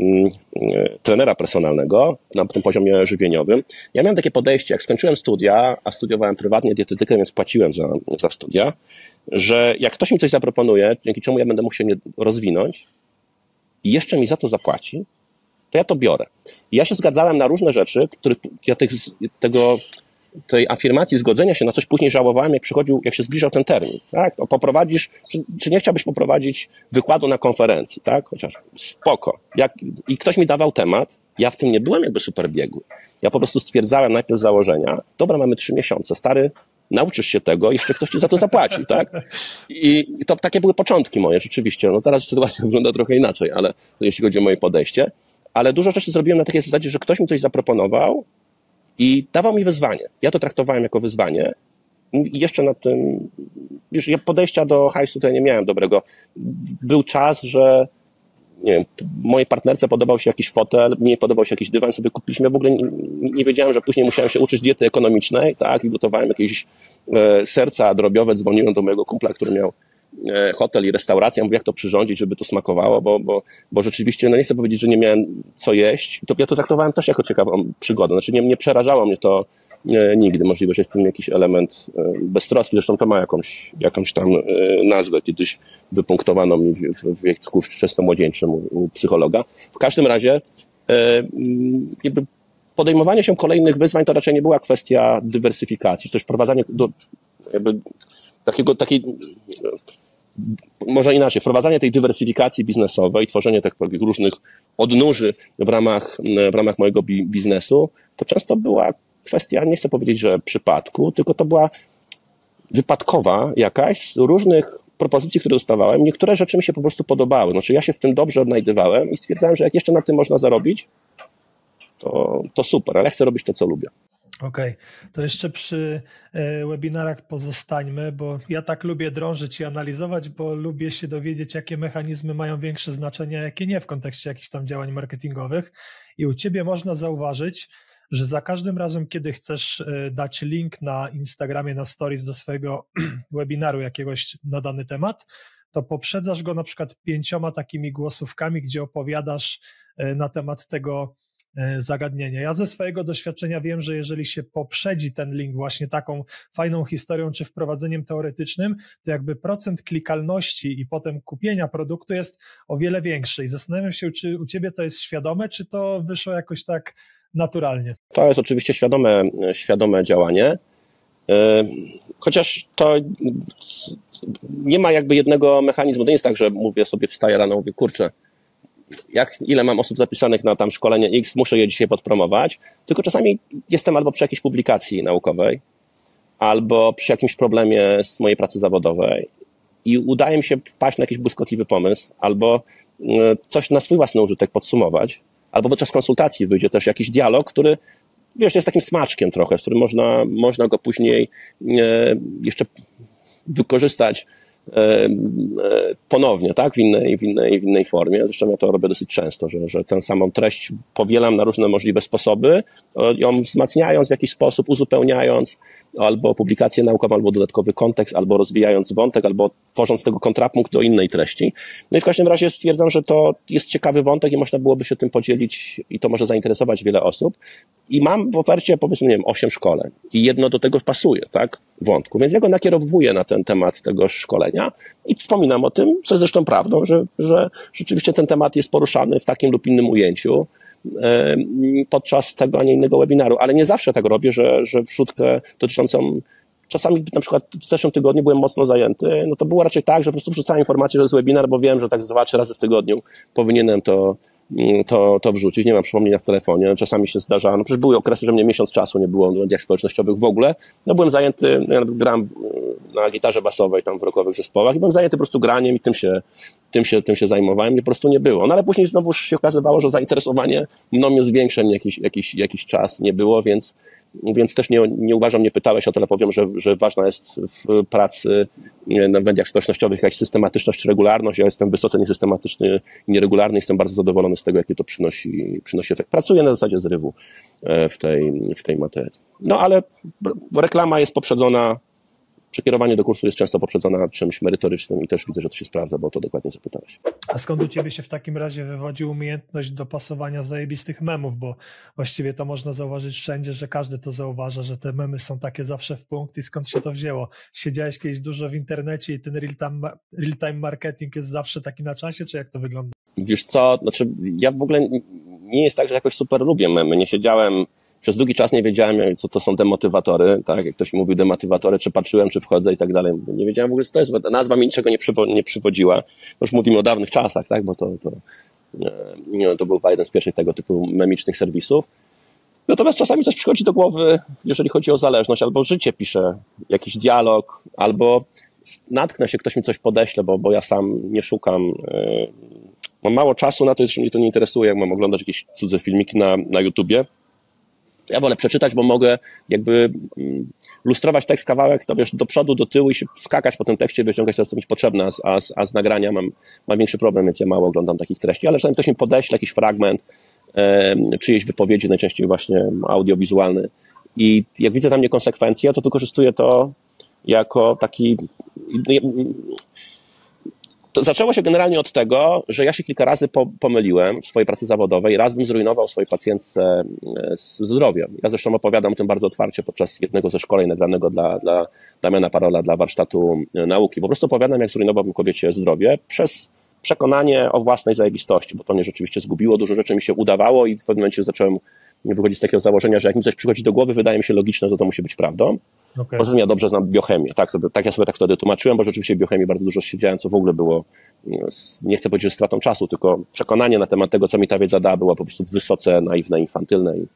trenera personalnego na tym poziomie żywieniowym. Ja miałem takie podejście, jak skończyłem studia, a studiowałem prywatnie dietetykę, więc płaciłem za, za studia, że jak ktoś mi coś zaproponuje, dzięki czemu ja będę mógł się rozwinąć, i jeszcze mi za to zapłaci, to ja to biorę. I ja się zgadzałem na różne rzeczy, których ja tych, tego, tej afirmacji zgodzenia się na coś później żałowałem, jak przychodził, jak się zbliżał ten termin. Tak? O, poprowadzisz, czy, czy nie chciałbyś poprowadzić wykładu na konferencji, tak? Chociaż spoko. Jak, i ktoś mi dawał temat, ja w tym nie byłem jakby super biegły. Ja po prostu stwierdzałem najpierw założenia, dobra, mamy trzy miesiące, stary, nauczysz się tego i jeszcze ktoś ci za to zapłaci, tak? I to takie były początki moje, rzeczywiście. No teraz sytuacja wygląda trochę inaczej, ale jeśli chodzi o moje podejście. Ale dużo rzeczy zrobiłem na takiej zasadzie, że ktoś mi coś zaproponował i dawał mi wyzwanie. Ja to traktowałem jako wyzwanie i jeszcze na tym, wiesz, ja podejścia do hajsu tutaj nie miałem dobrego. Był czas, że nie wiem, mojej partnerce podobał się jakiś fotel, mnie podobał się jakiś dywan, sobie kupiliśmy. Ja w ogóle nie, nie wiedziałem, że później musiałem się uczyć diety ekonomicznej, tak, i gotowałem jakieś e, serca drobiowe, dzwoniłem do mojego kumpla, który miał e, hotel i restaurację, mówię, jak to przyrządzić, żeby to smakowało, bo, bo, bo rzeczywiście, no nie chcę powiedzieć, że nie miałem co jeść. To, ja to traktowałem też jako ciekawą przygodę, znaczy nie, nie przerażało mnie to e, nigdy, możliwe, że jest w tym jakiś element e, beztroski, zresztą to ma jakąś, jakąś tam e, nazwę, kiedyś wypunktowano mi w, w, w wieku wczesnomłodzieńczym u, u psychologa. W każdym razie e, jakby podejmowanie się kolejnych wyzwań to raczej nie była kwestia dywersyfikacji, czy też wprowadzanie do jakby takiego, takiej, może inaczej, wprowadzanie tej dywersyfikacji biznesowej, tworzenie takich różnych odnóży w ramach, w ramach mojego bi- biznesu, to często była kwestia, nie chcę powiedzieć, że przypadku, tylko to była wypadkowa jakaś z różnych propozycji, które dostawałem. Niektóre rzeczy mi się po prostu podobały. Znaczy ja się w tym dobrze odnajdywałem i stwierdzałem, że jak jeszcze na tym można zarobić, to, to super, ale chcę robić to, co lubię. Okej, okay. To jeszcze przy webinarach pozostańmy, bo ja tak lubię drążyć i analizować, bo lubię się dowiedzieć, jakie mechanizmy mają większe znaczenie, a jakie nie w kontekście jakichś tam działań marketingowych. I u Ciebie można zauważyć, że za każdym razem, kiedy chcesz dać link na Instagramie, na stories do swojego webinaru jakiegoś na dany temat, to poprzedzasz go na przykład pięcioma takimi głosówkami, gdzie opowiadasz na temat tego zagadnienia. Ja ze swojego doświadczenia wiem, że jeżeli się poprzedzi ten link właśnie taką fajną historią czy wprowadzeniem teoretycznym, to jakby procent klikalności i potem kupienia produktu jest o wiele większy. I zastanawiam się, czy u Ciebie to jest świadome, czy to wyszło jakoś tak naturalnie? To jest oczywiście świadome, świadome działanie, chociaż to nie ma jakby jednego mechanizmu. To nie jest tak, że mówię sobie, wstaję rano, mówię, kurczę, jak, ile mam osób zapisanych na tam szkolenie X, muszę je dzisiaj podpromować, tylko czasami jestem albo przy jakiejś publikacji naukowej, albo przy jakimś problemie z mojej pracy zawodowej i udaje mi się wpaść na jakiś błyskotliwy pomysł, albo coś na swój własny użytek podsumować, albo podczas konsultacji wyjdzie też jakiś dialog, który wiesz, to jest takim smaczkiem trochę, z którym można, można go później e, jeszcze wykorzystać e, ponownie, tak, w innej, w innej, w innej formie. Zresztą ja to robię dosyć często, że, że tę samą treść powielam na różne możliwe sposoby, ją wzmacniając w jakiś sposób, uzupełniając albo publikację naukową, albo dodatkowy kontekst, albo rozwijając wątek, albo tworząc tego kontrapunkt do innej treści. No i w każdym razie stwierdzam, że to jest ciekawy wątek i można byłoby się tym podzielić i to może zainteresować wiele osób. I mam w ofercie, powiedzmy, nie wiem, osiem szkoleń i jedno do tego pasuje, tak, wątku. Więc ja go nakierowuję na ten temat tego szkolenia i wspominam o tym, co jest zresztą prawdą, że, że rzeczywiście ten temat jest poruszany w takim lub innym ujęciu podczas tego, a nie innego webinaru, ale nie zawsze tak robię, że, że wrzutkę dotyczącą, czasami na przykład w zeszłym tygodniu byłem mocno zajęty, no to było raczej tak, że po prostu wrzucałem informację, że jest webinar, bo wiem, że tak z dwa, trzy razy w tygodniu powinienem to, to, to wrzucić, nie mam przypomnienia w telefonie, czasami się zdarza, no przecież były okresy, że mnie miesiąc czasu nie było w mediach społecznościowych w ogóle, no byłem zajęty, ja grałem na gitarze basowej tam w rockowych zespołach i byłem zajęty po prostu graniem i tym się, tym się, tym się zajmowałem i po prostu nie było, no ale później znowu się okazywało, że zainteresowanie mną jest większe, jakiś, jakiś, jakiś czas nie było, więc Więc też nie, nie uważam, nie pytałeś o to, ale powiem, że, że ważna jest w pracy na mediach społecznościowych jakaś systematyczność czy regularność. Ja jestem wysoce niesystematyczny i nieregularny, jestem bardzo zadowolony z tego, jakie to przynosi, przynosi efekt. Pracuję na zasadzie zrywu w tej, w tej materii. No ale reklama jest poprzedzona, przekierowanie do kursu jest często poprzedzona czymś merytorycznym i też widzę, że to się sprawdza, bo o to dokładnie zapytałeś. A skąd u ciebie się w takim razie wywodzi umiejętność dopasowania zajebistych memów, bo właściwie to można zauważyć wszędzie, że każdy to zauważa, że te memy są takie zawsze w punkt i skąd się to wzięło? Siedziałeś kiedyś dużo w internecie i ten real-time, real-time marketing jest zawsze taki na czasie, czy jak to wygląda? Wiesz co, znaczy ja w ogóle nie jest tak, że jakoś super lubię memy, nie siedziałem... Przez długi czas nie wiedziałem, co to są demotywatory, tak? Jak ktoś mówił demotywatory, czy patrzyłem, czy wchodzę i tak dalej. Nie wiedziałem w ogóle, co to jest, bo nazwa mi niczego nie, przywo nie przywodziła. Już mówimy o dawnych czasach, tak? Bo to, to, nie, to był jeden z pierwszych tego typu memicznych serwisów. Natomiast czasami coś przychodzi do głowy, jeżeli chodzi o zależność, albo życie piszę, jakiś dialog, albo natknę się, ktoś mi coś podeśle, bo, bo ja sam nie szukam... Yy, mam mało czasu na to, jeszcze mnie to nie interesuje, jak mam oglądać jakieś cudze filmiki na, na YouTubie. Ja wolę przeczytać, bo mogę jakby lustrować tekst kawałek, to wiesz, do przodu, do tyłu i się skakać po tym tekście, wyciągać to, co mi potrzebne, a z, a z nagrania mam, mam większy problem, więc ja mało oglądam takich treści, ale czasami ktoś mi podeśle jakiś fragment e, czyjejś wypowiedzi, najczęściej właśnie audiowizualny i jak widzę tam niekonsekwencje, to wykorzystuję to jako taki... To zaczęło się generalnie od tego, że ja się kilka razy po, pomyliłem w swojej pracy zawodowej. Raz bym zrujnował swojej pacjentce z zdrowiem. Ja zresztą opowiadam o tym bardzo otwarcie podczas jednego ze szkoleń nagranego dla, dla Damiana Parola, dla Warsztatu Nauki. Po prostu opowiadam, jak zrujnowałbym kobiecie zdrowie przez przekonanie o własnej zajebistości, bo to mnie rzeczywiście zgubiło. Dużo rzeczy mi się udawało i w pewnym momencie zacząłem wychodzić z takiego założenia, że jak mi coś przychodzi do głowy, wydaje mi się logiczne, to to musi być prawdą. Okay. Poza tym ja dobrze znam biochemię, tak, sobie, tak ja sobie tak wtedy tłumaczyłem, bo rzeczywiście biochemii bardzo dużo siedziałem, co w ogóle było, nie chcę powiedzieć, że stratą czasu, tylko przekonanie na temat tego, co mi ta wiedza da, była po prostu wysoce naiwne, infantylne i,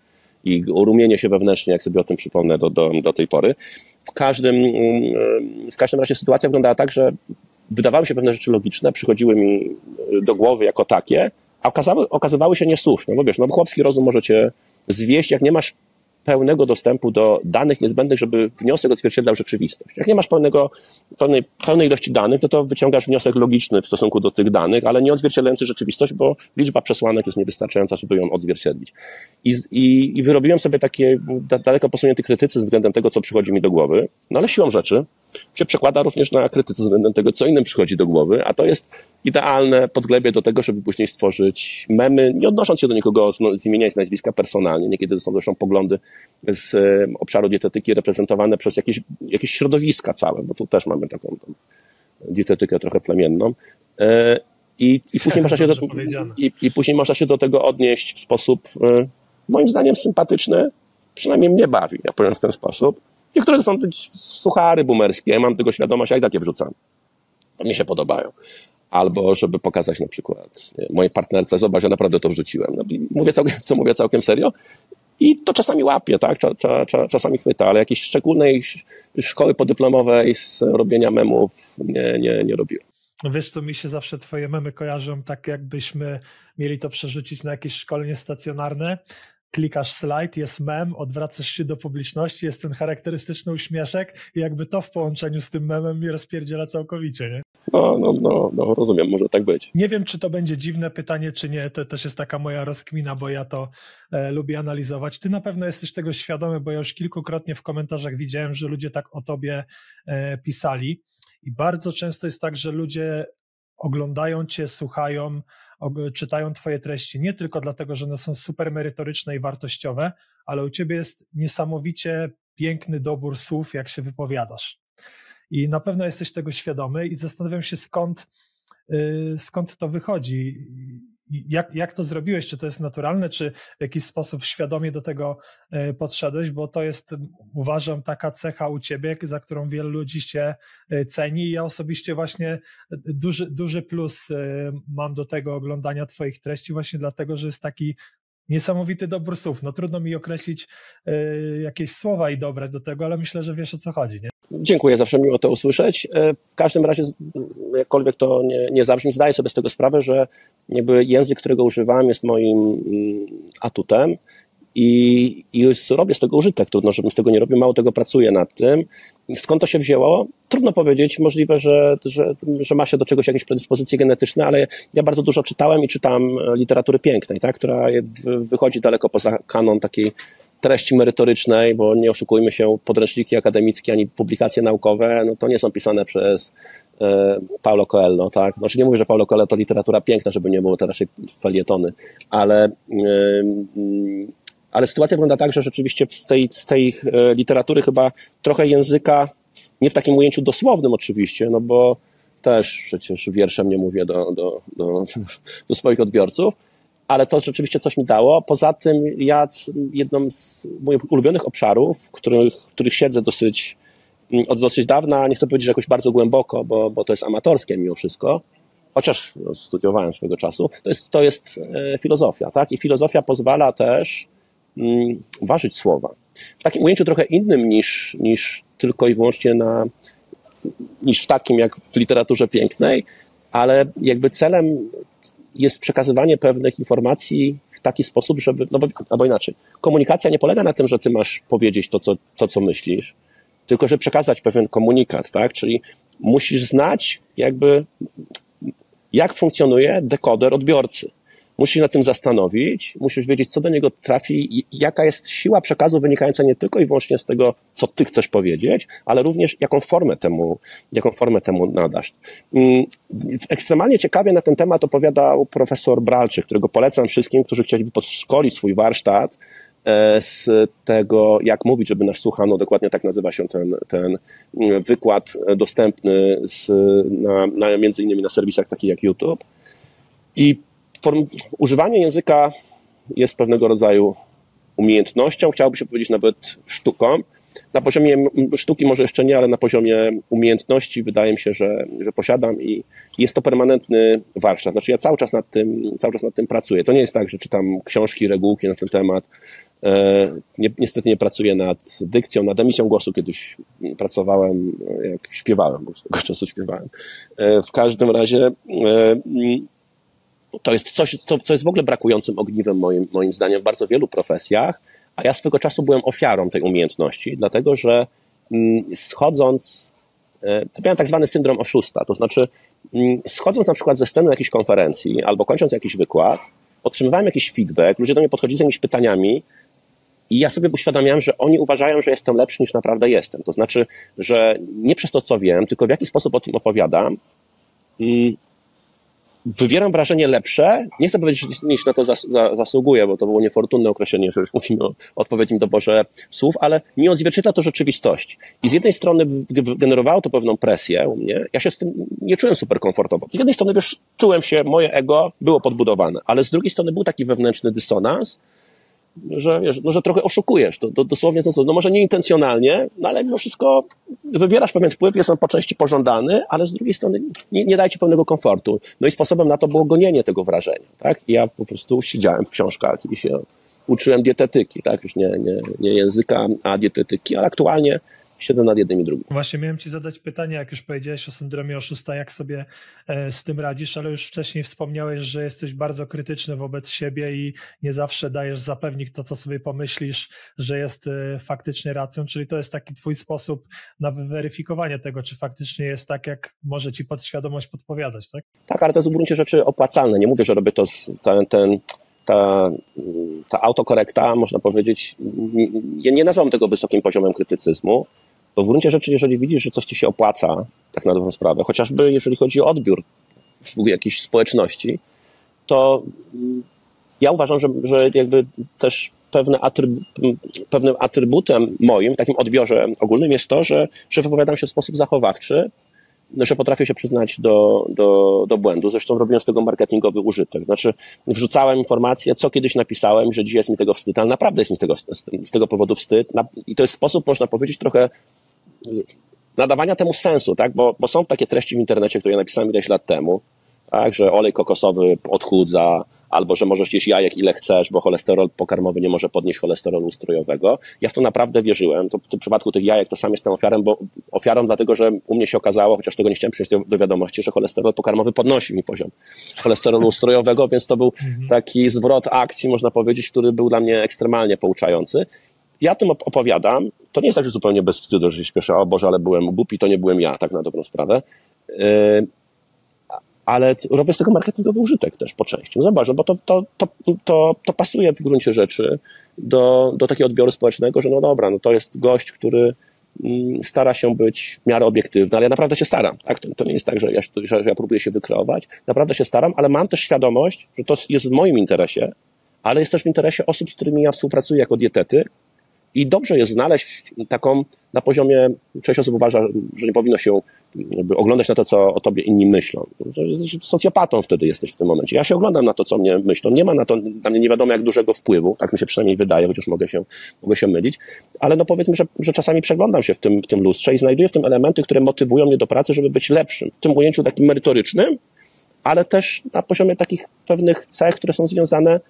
i rumienie się wewnętrznie, jak sobie o tym przypomnę do, do, do tej pory. W każdym, w każdym razie sytuacja wyglądała tak, że wydawały się pewne rzeczy logiczne, przychodziły mi do głowy jako takie, a okazały, okazywały się niesłuszne, bo wiesz, no chłopski rozum może cię zwieść, jak nie masz pełnego dostępu do danych niezbędnych, żeby wniosek odzwierciedlał rzeczywistość. Jak nie masz pełnego, pełnej, pełnej ilości danych, no to wyciągasz wniosek logiczny w stosunku do tych danych, ale nie odzwierciedlający rzeczywistość, bo liczba przesłanek jest niewystarczająca, żeby ją odzwierciedlić. I, i, i wyrobiłem sobie taki da, daleko posunięty krytycyzm względem tego, co przychodzi mi do głowy, no ale siłą rzeczy się przekłada również na krytycyzm względem tego, co innym przychodzi do głowy, a to jest idealne podglebie do tego, żeby później stworzyć memy, nie odnosząc się do nikogo z, no, z imienia i z nazwiska personalnie. Niekiedy to są zresztą poglądy z y, obszaru dietetyki reprezentowane przez jakieś, jakieś środowiska całe, bo tu też mamy taką tam dietetykę trochę plemienną. Y, i, i, później można się do, i, I później można się do tego odnieść w sposób, y, moim zdaniem, sympatyczny, przynajmniej mnie bawi, ja powiem w ten sposób. Niektóre są te suchary boomerskie, ja mam tego świadomość, jak takie wrzucam. Mi się podobają. Albo żeby pokazać na przykład mojej partnerce, zobacz, ja naprawdę to wrzuciłem. No, mówię całkiem, co mówię całkiem serio. I to czasami łapie, tak? Cza, cza, cza, czasami chwyta, ale jakiejś szczególnej szkoły podyplomowej z robienia memów nie, nie, nie robiłem. Wiesz, co mi się zawsze twoje memy kojarzą, tak jakbyśmy mieli to przerzucić na jakieś szkolenie stacjonarne. klikasz slajd, jest mem, odwracasz się do publiczności, jest ten charakterystyczny uśmieszek i jakby to w połączeniu z tym memem mnie rozpierdziela całkowicie, nie? No, no, no, no, rozumiem, może tak być. Nie wiem, czy to będzie dziwne pytanie, czy nie, to też jest taka moja rozkmina, bo ja to e, lubię analizować. Ty na pewno jesteś tego świadomy, bo ja już kilkukrotnie w komentarzach widziałem, że ludzie tak o tobie e, pisali i bardzo często jest tak, że ludzie oglądają cię, słuchają, czytają twoje treści nie tylko dlatego, że one są super merytoryczne i wartościowe, ale u ciebie jest niesamowicie piękny dobór słów, jak się wypowiadasz. I na pewno jesteś tego świadomy i zastanawiam się, skąd, skąd to wychodzi, jak, jak to zrobiłeś, czy to jest naturalne, czy w jakiś sposób świadomie do tego podszedłeś, bo to jest, uważam, taka cecha u ciebie, za którą wielu ludzi cię ceni i ja osobiście właśnie duży, duży plus mam do tego oglądania twoich treści właśnie dlatego, że jest taki niesamowity dobór słów. No trudno mi określić y, jakieś słowa i dobre do tego, ale myślę, że wiesz, o co chodzi, nie? Dziękuję, zawsze miło to usłyszeć. W każdym razie, jakkolwiek to nie, nie zabrzmi, zdaję sobie z tego sprawę, że jakby język, którego używam, jest moim atutem i, i robię z tego użytek. Trudno, żebym z tego nie robił, mało tego, pracuję nad tym. Skąd to się wzięło? Trudno powiedzieć, możliwe, że, że, że ma się do czegoś jakieś predyspozycje genetyczne, ale ja bardzo dużo czytałem i czytam literatury pięknej, tak, która wychodzi daleko poza kanon takiej treści merytorycznej, bo nie oszukujmy się, podręczniki akademickie ani publikacje naukowe, no to nie są pisane przez e, Paulo Coelho, tak? Znaczy nie mówię, że Paulo Coelho to literatura piękna, żeby nie było to raczej felietony, ale, e, ale sytuacja wygląda tak, że rzeczywiście z tej, z tej literatury chyba trochę języka, nie w takim ujęciu dosłownym oczywiście, no bo też przecież wierszem nie mówię do, do, do, do swoich odbiorców, ale to rzeczywiście coś mi dało. Poza tym ja jedną z moich ulubionych obszarów, w których, w których siedzę dosyć, od dosyć dawna, nie chcę powiedzieć, że jakoś bardzo głęboko, bo, bo to jest amatorskie mimo wszystko, chociaż no, studiowałem swego czasu, to jest, to jest e, filozofia, tak? I filozofia pozwala też mm, ważyć słowa. W takim ujęciu trochę innym niż, niż tylko i wyłącznie na, niż w takim jak w literaturze pięknej, ale jakby celem jest przekazywanie pewnych informacji w taki sposób, żeby, no bo, albo inaczej, komunikacja nie polega na tym, że ty masz powiedzieć to, co, to, co myślisz, tylko że przekazać pewien komunikat, tak? Czyli musisz znać jakby, jak funkcjonuje dekoder odbiorcy. Musisz się nad tym zastanowić, musisz wiedzieć, co do niego trafi, jaka jest siła przekazu wynikająca nie tylko i wyłącznie z tego, co ty chcesz powiedzieć, ale również jaką formę temu, jaką formę temu nadasz. Ekstremalnie ciekawie na ten temat opowiadał profesor Bralczyk, którego polecam wszystkim, którzy chcieliby podszkolić swój warsztat z tego, jak mówić, żeby nas słuchano, dokładnie tak nazywa się ten, ten wykład dostępny z, na, na, między innymi na serwisach takich jak YouTube. I Form, używanie języka jest pewnego rodzaju umiejętnością, chciałoby się powiedzieć nawet sztuką. Na poziomie sztuki może jeszcze nie, ale na poziomie umiejętności wydaje mi się, że, że posiadam i jest to permanentny warsztat. Znaczy ja cały czas nad tym, cały czas nad tym pracuję. To nie jest tak, że czytam książki, regułki na ten temat. Nie, niestety nie pracuję nad dykcją, nad emisją głosu. Kiedyś pracowałem, jak śpiewałem, bo z tego czasu śpiewałem. W każdym razie to jest coś, co, co jest w ogóle brakującym ogniwem moim, moim zdaniem w bardzo wielu profesjach, a ja swego czasu byłem ofiarą tej umiejętności, dlatego że schodząc, to miałem tak zwany syndrom oszusta, to znaczy schodząc na przykład ze sceny jakiejś konferencji albo kończąc jakiś wykład, otrzymywałem jakiś feedback, ludzie do mnie podchodzili z jakimiś pytaniami i ja sobie uświadamiałem, że oni uważają, że jestem lepszy niż naprawdę jestem, to znaczy, że nie przez to, co wiem, tylko w jaki sposób o tym opowiadam, wywieram wrażenie lepsze, nie chcę powiedzieć, niż na to zas, za, zasługuję, bo to było niefortunne określenie, że już mówimy o odpowiednim doborze słów, ale nie odzwierciedla to rzeczywistość. I z jednej strony generowało to pewną presję u mnie, ja się z tym nie czułem super komfortowo. Z jednej strony wiesz, czułem się, moje ego było podbudowane, ale z drugiej strony był taki wewnętrzny dysonans, że, wiesz, no, że trochę oszukujesz, to, to, dosłownie, no może nieintencjonalnie, no ale mimo wszystko wywierasz pewien wpływ, jest on po części pożądany, ale z drugiej strony nie, nie daje ci pełnego komfortu. No i sposobem na to było gonienie tego wrażenia, tak? I ja po prostu siedziałem w książkach i się uczyłem dietetyki, tak? Już nie, nie, nie języka, a dietetyki, ale aktualnie siedzę nad jednym i drugim. Właśnie miałem Ci zadać pytanie, jak już powiedziałeś o syndromie oszusta, jak sobie z tym radzisz, ale już wcześniej wspomniałeś, że jesteś bardzo krytyczny wobec siebie i nie zawsze dajesz za pewnik to, co sobie pomyślisz, że jest faktycznie racją, czyli to jest taki Twój sposób na weryfikowanie tego, czy faktycznie jest tak, jak może Ci podświadomość podpowiadać, tak? Tak, ale to jest w gruncie rzeczy opłacalne. Nie mówię, że robię to z ten... ten... Ta, ta autokorekta, można powiedzieć, ja nie nazwam tego wysokim poziomem krytycyzmu, bo w gruncie rzeczy, jeżeli widzisz, że coś ci się opłaca, tak na dobrą sprawę, chociażby jeżeli chodzi o odbiór w jakiejś społeczności, to ja uważam, że, że jakby też pewne atrybu, pewnym atrybutem moim, takim odbiorze ogólnym jest to, że, że wypowiadam się w sposób zachowawczy, że potrafię się przyznać do, do, do błędu. Zresztą robiłem z tego marketingowy użytek. Znaczy wrzucałem informację, co kiedyś napisałem, że dzisiaj jest mi tego wstyd, ale naprawdę jest mi tego, z tego powodu wstyd. I to jest sposób, można powiedzieć, trochę nadawania temu sensu, tak? Bo, bo są takie treści w internecie, które ja napisałem ileś lat temu, tak? Że olej kokosowy odchudza, albo że możesz jeść jajek ile chcesz, bo cholesterol pokarmowy nie może podnieść cholesterolu ustrojowego. Ja w to naprawdę wierzyłem. To w tym przypadku tych jajek to sam jestem ofiarą, bo ofiarą dlatego, że u mnie się okazało, chociaż tego nie chciałem przyjąć do wiadomości, że cholesterol pokarmowy podnosi mi poziom cholesterolu ustrojowego, więc to był taki zwrot akcji, można powiedzieć, który był dla mnie ekstremalnie pouczający. Ja o tym opowiadam. To nie jest tak, że zupełnie bez wstydu, że się śpieszę, o Boże, ale byłem głupi, to nie byłem ja, tak na dobrą sprawę. Yy... ale robię z tego marketingowy użytek też po części. No zobacz, bo to, to, to, to, to pasuje w gruncie rzeczy do, do takiego odbioru społecznego, że no dobra, no to jest gość, który stara się być w miarę obiektywny, ale ja naprawdę się staram. Tak? To, to nie jest tak, że ja, że, że ja próbuję się wykreować. Naprawdę się staram, ale mam też świadomość, że to jest w moim interesie, ale jest też w interesie osób, z którymi ja współpracuję jako dietetyk. I dobrze jest znaleźć taką na poziomie, część osób uważa, że nie powinno się jakby oglądać na to, co o tobie inni myślą. Socjopatą wtedy jesteś w tym momencie. Ja się oglądam na to, co mnie myślą. Nie ma na to, na mnie nie wiadomo jak dużego wpływu, tak mi się przynajmniej wydaje, chociaż mogę się, mogę się mylić, ale no powiedzmy, że, że czasami przeglądam się w tym, w tym lustrze i znajduję w tym elementy, które motywują mnie do pracy, żeby być lepszym. W tym ujęciu takim merytorycznym, ale też na poziomie takich pewnych cech, które są związane,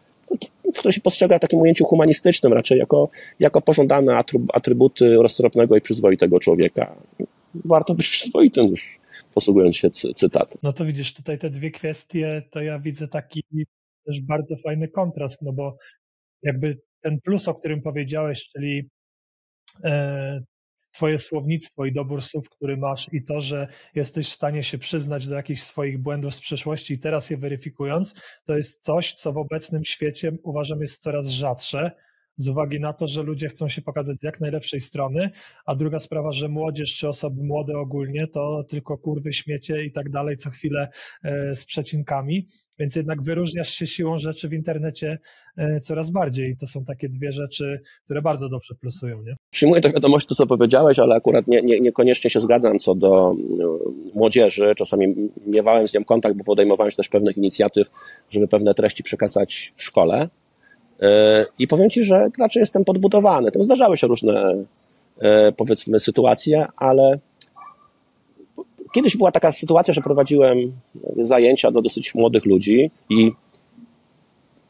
które się postrzega w takim ujęciu humanistycznym raczej jako, jako pożądane atrybuty roztropnego i przyzwoitego człowieka. Warto być przyzwoitym, już posługując się cy- cytatem. No to widzisz, tutaj te dwie kwestie, to ja widzę taki też bardzo fajny kontrast, no bo jakby ten plus, o którym powiedziałeś, czyli e, twoje słownictwo i dobór słów, który masz i to, że jesteś w stanie się przyznać do jakichś swoich błędów z przeszłości i teraz je weryfikując, to jest coś, co w obecnym świecie uważam jest coraz rzadsze z uwagi na to, że ludzie chcą się pokazać z jak najlepszej strony, a druga sprawa, że młodzież czy osoby młode ogólnie to tylko kurwy, śmiecie i tak dalej co chwilę z przecinkami, więc jednak wyróżniasz się siłą rzeczy w internecie coraz bardziej i to są takie dwie rzeczy, które bardzo dobrze plusują, nie? Przyjmuję do wiadomości to, co powiedziałeś, ale akurat nie, nie, niekoniecznie się zgadzam co do młodzieży. Czasami miewałem z nią kontakt, bo podejmowałem się też pewnych inicjatyw, żeby pewne treści przekazać w szkole. I powiem Ci, że raczej jestem podbudowany. Tym zdarzały się różne, powiedzmy, sytuacje, ale kiedyś była taka sytuacja, że prowadziłem zajęcia dla dosyć młodych ludzi i,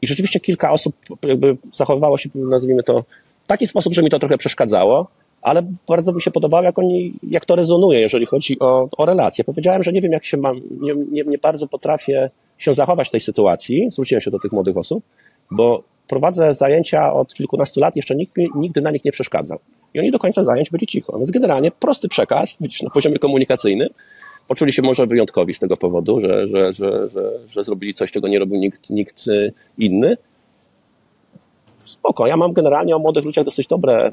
i rzeczywiście kilka osób jakby zachowywało się, nazwijmy to, w taki sposób, że mi to trochę przeszkadzało, ale bardzo mi się podobało, jak oni, jak to rezonuje, jeżeli chodzi o, o relacje. Powiedziałem, że nie wiem, jak się mam, nie, nie, nie bardzo potrafię się zachować w tej sytuacji. Zwróciłem się do tych młodych osób, bo prowadzę zajęcia od kilkunastu lat, jeszcze nikt mi nigdy na nich nie przeszkadzał. I oni do końca zajęć byli cicho. Więc generalnie prosty przekaz, widzisz, na poziomie komunikacyjnym. Poczuli się może wyjątkowi z tego powodu, że, że, że, że, że zrobili coś, czego nie robił nikt, nikt inny. Spoko, ja mam generalnie o młodych ludziach dosyć dobre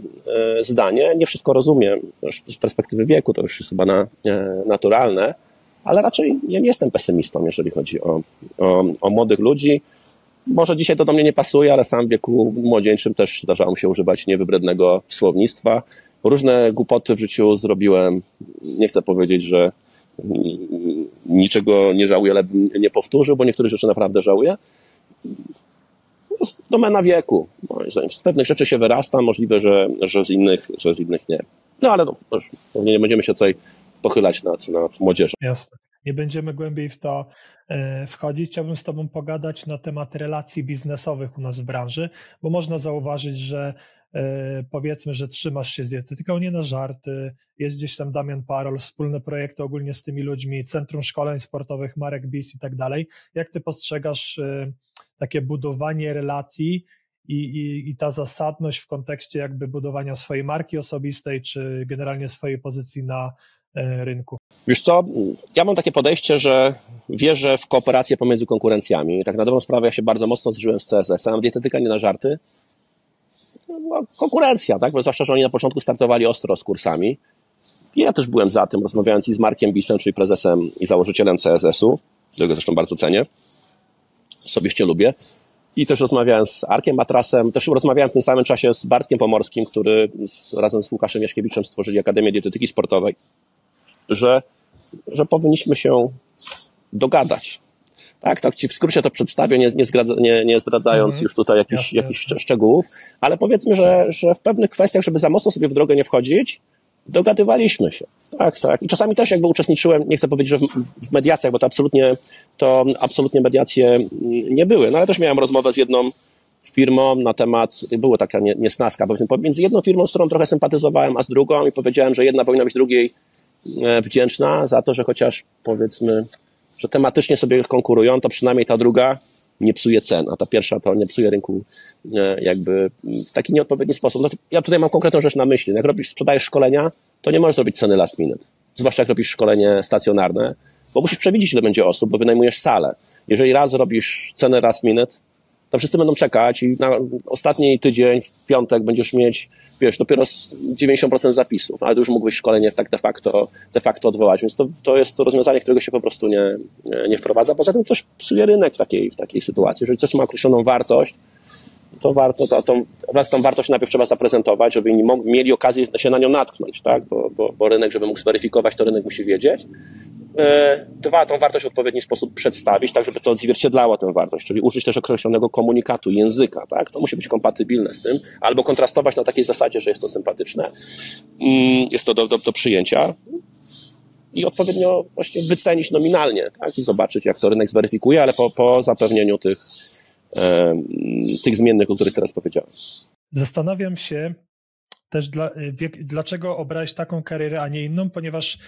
e, zdanie. Nie wszystko rozumiem, z perspektywy wieku to już jest chyba na, e, naturalne, ale raczej ja nie jestem pesymistą, jeżeli chodzi o, o, o młodych ludzi. Może dzisiaj to do mnie nie pasuje, ale sam w wieku młodzieńczym też zdarzało mi się używać niewybrednego słownictwa. Różne głupoty w życiu zrobiłem. Nie chcę powiedzieć, że niczego nie żałuję, ale nie powtórzę, bo niektórych rzeczy naprawdę żałuję. To jest domena wieku. Z pewnych rzeczy się wyrasta, możliwe, że, że, z, innych, że z innych nie. No ale no, nie będziemy się tutaj pochylać nad, nad młodzieżą. Jasne. Nie będziemy głębiej w to wchodzić. Chciałbym z Tobą pogadać na temat relacji biznesowych u nas w branży, bo można zauważyć, że powiedzmy, że trzymasz się z dietetyką nie na żarty, jest gdzieś tam Damian Parol, wspólne projekty ogólnie z tymi ludźmi, Centrum Szkoleń Sportowych, Marek Bis i tak dalej. Jak Ty postrzegasz takie budowanie relacji i, i, i ta zasadność w kontekście jakby budowania swojej marki osobistej czy generalnie swojej pozycji na rynku? Wiesz co, ja mam takie podejście, że wierzę w kooperację pomiędzy konkurencjami. I tak na dobrą sprawę ja się bardzo mocno zżyłem z C S S-em, dietetyka nie na żarty. No, konkurencja, tak? Bo zwłaszcza, że oni na początku startowali ostro z kursami. I ja też byłem za tym, rozmawiając i z Markiem Bisem, czyli prezesem i założycielem C S S-u, którego zresztą bardzo cenię, osobiście lubię. I też rozmawiałem z Arkiem Matrasem, też rozmawiałem w tym samym czasie z Bartkiem Pomorskim, który z, razem z Łukaszem Mieszkiewiczem stworzyli Akademię Dietetyki Sportowej, że, że powinniśmy się dogadać. Tak, tak ci w skrócie to przedstawię, nie, nie, zdradza, nie, nie zdradzając mm-hmm. już tutaj jakichś jakich szczegółów, ale powiedzmy, że, że w pewnych kwestiach, żeby za mocno sobie w drogę nie wchodzić, dogadywaliśmy się. Tak, tak. I czasami też jakby uczestniczyłem, nie chcę powiedzieć, że w, w mediacjach, bo to absolutnie, to absolutnie mediacje nie były. No ale też miałem rozmowę z jedną firmą na temat, była taka nie, niesnaska, powiedzmy, pomiędzy jedną firmą, z którą trochę sympatyzowałem, a z drugą i powiedziałem, że jedna powinna być drugiej wdzięczna za to, że chociaż powiedzmy, że tematycznie sobie konkurują, to przynajmniej ta druga nie psuje cen, a ta pierwsza to nie psuje rynku jakby w taki nieodpowiedni sposób. No, ja tutaj mam konkretną rzecz na myśli. Jak robisz, sprzedajesz szkolenia, to nie możesz zrobić ceny last minute. Zwłaszcza jak robisz szkolenie stacjonarne, bo musisz przewidzieć, ile będzie osób, bo wynajmujesz salę. Jeżeli raz robisz cenę last minute, to wszyscy będą czekać i na ostatni tydzień, w piątek będziesz mieć, wiesz, dopiero dziewięćdziesiąt procent zapisów, ale już mógłbyś szkolenie tak de facto, de facto odwołać, więc to, to jest to rozwiązanie, którego się po prostu nie, nie wprowadza. Poza tym też psuje rynek w takiej, w takiej sytuacji. Jeżeli coś ma określoną wartość, to warto, to, to, wraz z tą wartość najpierw trzeba zaprezentować, żeby inni mogli, mieli okazję się na nią natknąć, tak? Bo, bo, bo rynek, żeby mógł zweryfikować, to rynek musi wiedzieć. Dwa, tą wartość w odpowiedni sposób przedstawić, tak żeby to odzwierciedlało tę wartość, czyli użyć też określonego komunikatu, języka, tak? To musi być kompatybilne z tym, albo kontrastować na takiej zasadzie, że jest to sympatyczne, jest to do, do, do przyjęcia i odpowiednio właśnie wycenić nominalnie, tak? I zobaczyć, jak to rynek zweryfikuje, ale po, po zapewnieniu tych, e, tych zmiennych, o których teraz powiedziałem. Zastanawiam się też, dla, dlaczego obrałeś taką karierę, a nie inną, ponieważ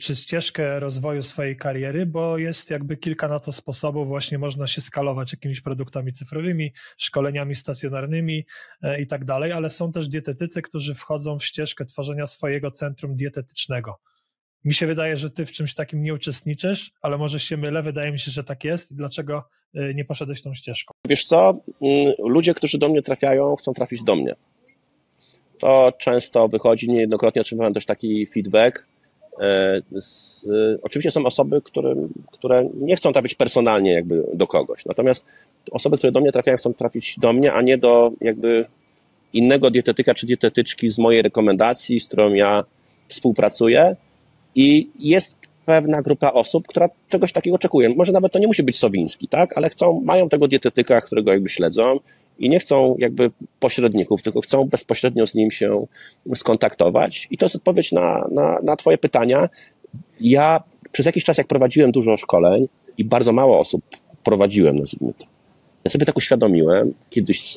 czy ścieżkę rozwoju swojej kariery, bo jest jakby kilka na to sposobów, właśnie można się skalować jakimiś produktami cyfrowymi, szkoleniami stacjonarnymi i tak dalej, ale są też dietetycy, którzy wchodzą w ścieżkę tworzenia swojego centrum dietetycznego. Mi się wydaje, że ty w czymś takim nie uczestniczysz, ale może się mylę, wydaje mi się, że tak jest. I dlaczego nie poszedłeś tą ścieżką? Wiesz co, ludzie, którzy do mnie trafiają, chcą trafić do mnie. To często wychodzi, niejednokrotnie otrzymywałem też taki feedback. Z, oczywiście są osoby, które, które nie chcą trafić personalnie jakby do kogoś, natomiast osoby, które do mnie trafiają, chcą trafić do mnie, a nie do jakby innego dietetyka czy dietetyczki z mojej rekomendacji, z którą ja współpracuję i jest pewna grupa osób, która czegoś takiego oczekuje. Może nawet to nie musi być Sowiński, tak? Ale chcą, mają tego dietetyka, którego jakby śledzą i nie chcą jakby pośredników, tylko chcą bezpośrednio z nim się skontaktować. I to jest odpowiedź na, na, na twoje pytania. Ja przez jakiś czas, jak prowadziłem dużo szkoleń i bardzo mało osób prowadziłem, nazwijmy to, ja sobie tak uświadomiłem kiedyś,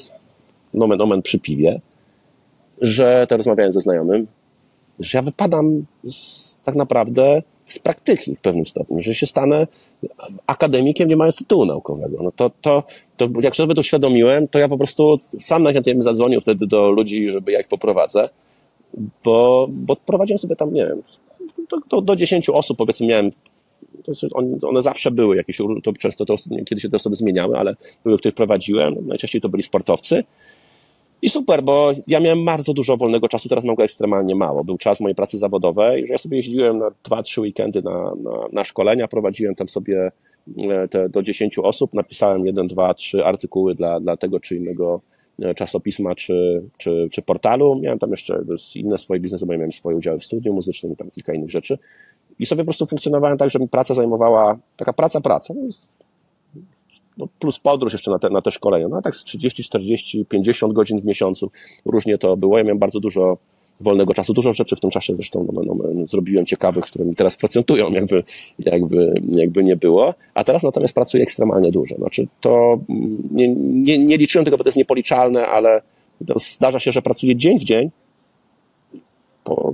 nomen omen przy piwie, że to rozmawiałem ze znajomym, że ja wypadam z, tak naprawdę z praktyki w pewnym stopniu, że się stanę akademikiem nie mając tytułu naukowego. No to, to, to jak sobie to uświadomiłem, to ja po prostu sam najchętniej bym zadzwonił wtedy do ludzi, żeby ja ich poprowadzę, bo, bo prowadziłem sobie tam, nie wiem, do, do, do dziesięciu osób powiedzmy miałem, one zawsze były jakieś, to często to, kiedy się te osoby zmieniały, ale były, których prowadziłem, najczęściej to byli sportowcy. I super, bo ja miałem bardzo dużo wolnego czasu, teraz mam go ekstremalnie mało. Był czas mojej pracy zawodowej, że ja sobie jeździłem na dwa, trzy weekendy na, na, na szkolenia, prowadziłem tam sobie te, do dziesięciu osób, napisałem jeden, dwa, trzy artykuły dla, dla tego czy innego czasopisma czy, czy, czy portalu. Miałem tam jeszcze inne swoje biznesy, bo ja miałem swoje udziały w studiu muzycznym i tam kilka innych rzeczy. I sobie po prostu funkcjonowałem tak, że mi praca zajmowała, taka praca, praca. No plus podróż jeszcze na te, na te szkolenia, no tak z trzydzieści, czterdzieści, pięćdziesiąt godzin w miesiącu różnie to było, ja miałem bardzo dużo wolnego czasu dużo rzeczy, w tym czasie zresztą no, no, no, zrobiłem ciekawych, które mi teraz procentują, jakby, jakby, jakby nie było, a teraz natomiast pracuję ekstremalnie dużo. Znaczy to nie, nie, nie liczyłem tego, bo to jest niepoliczalne, ale zdarza się, że pracuję dzień w dzień. Po,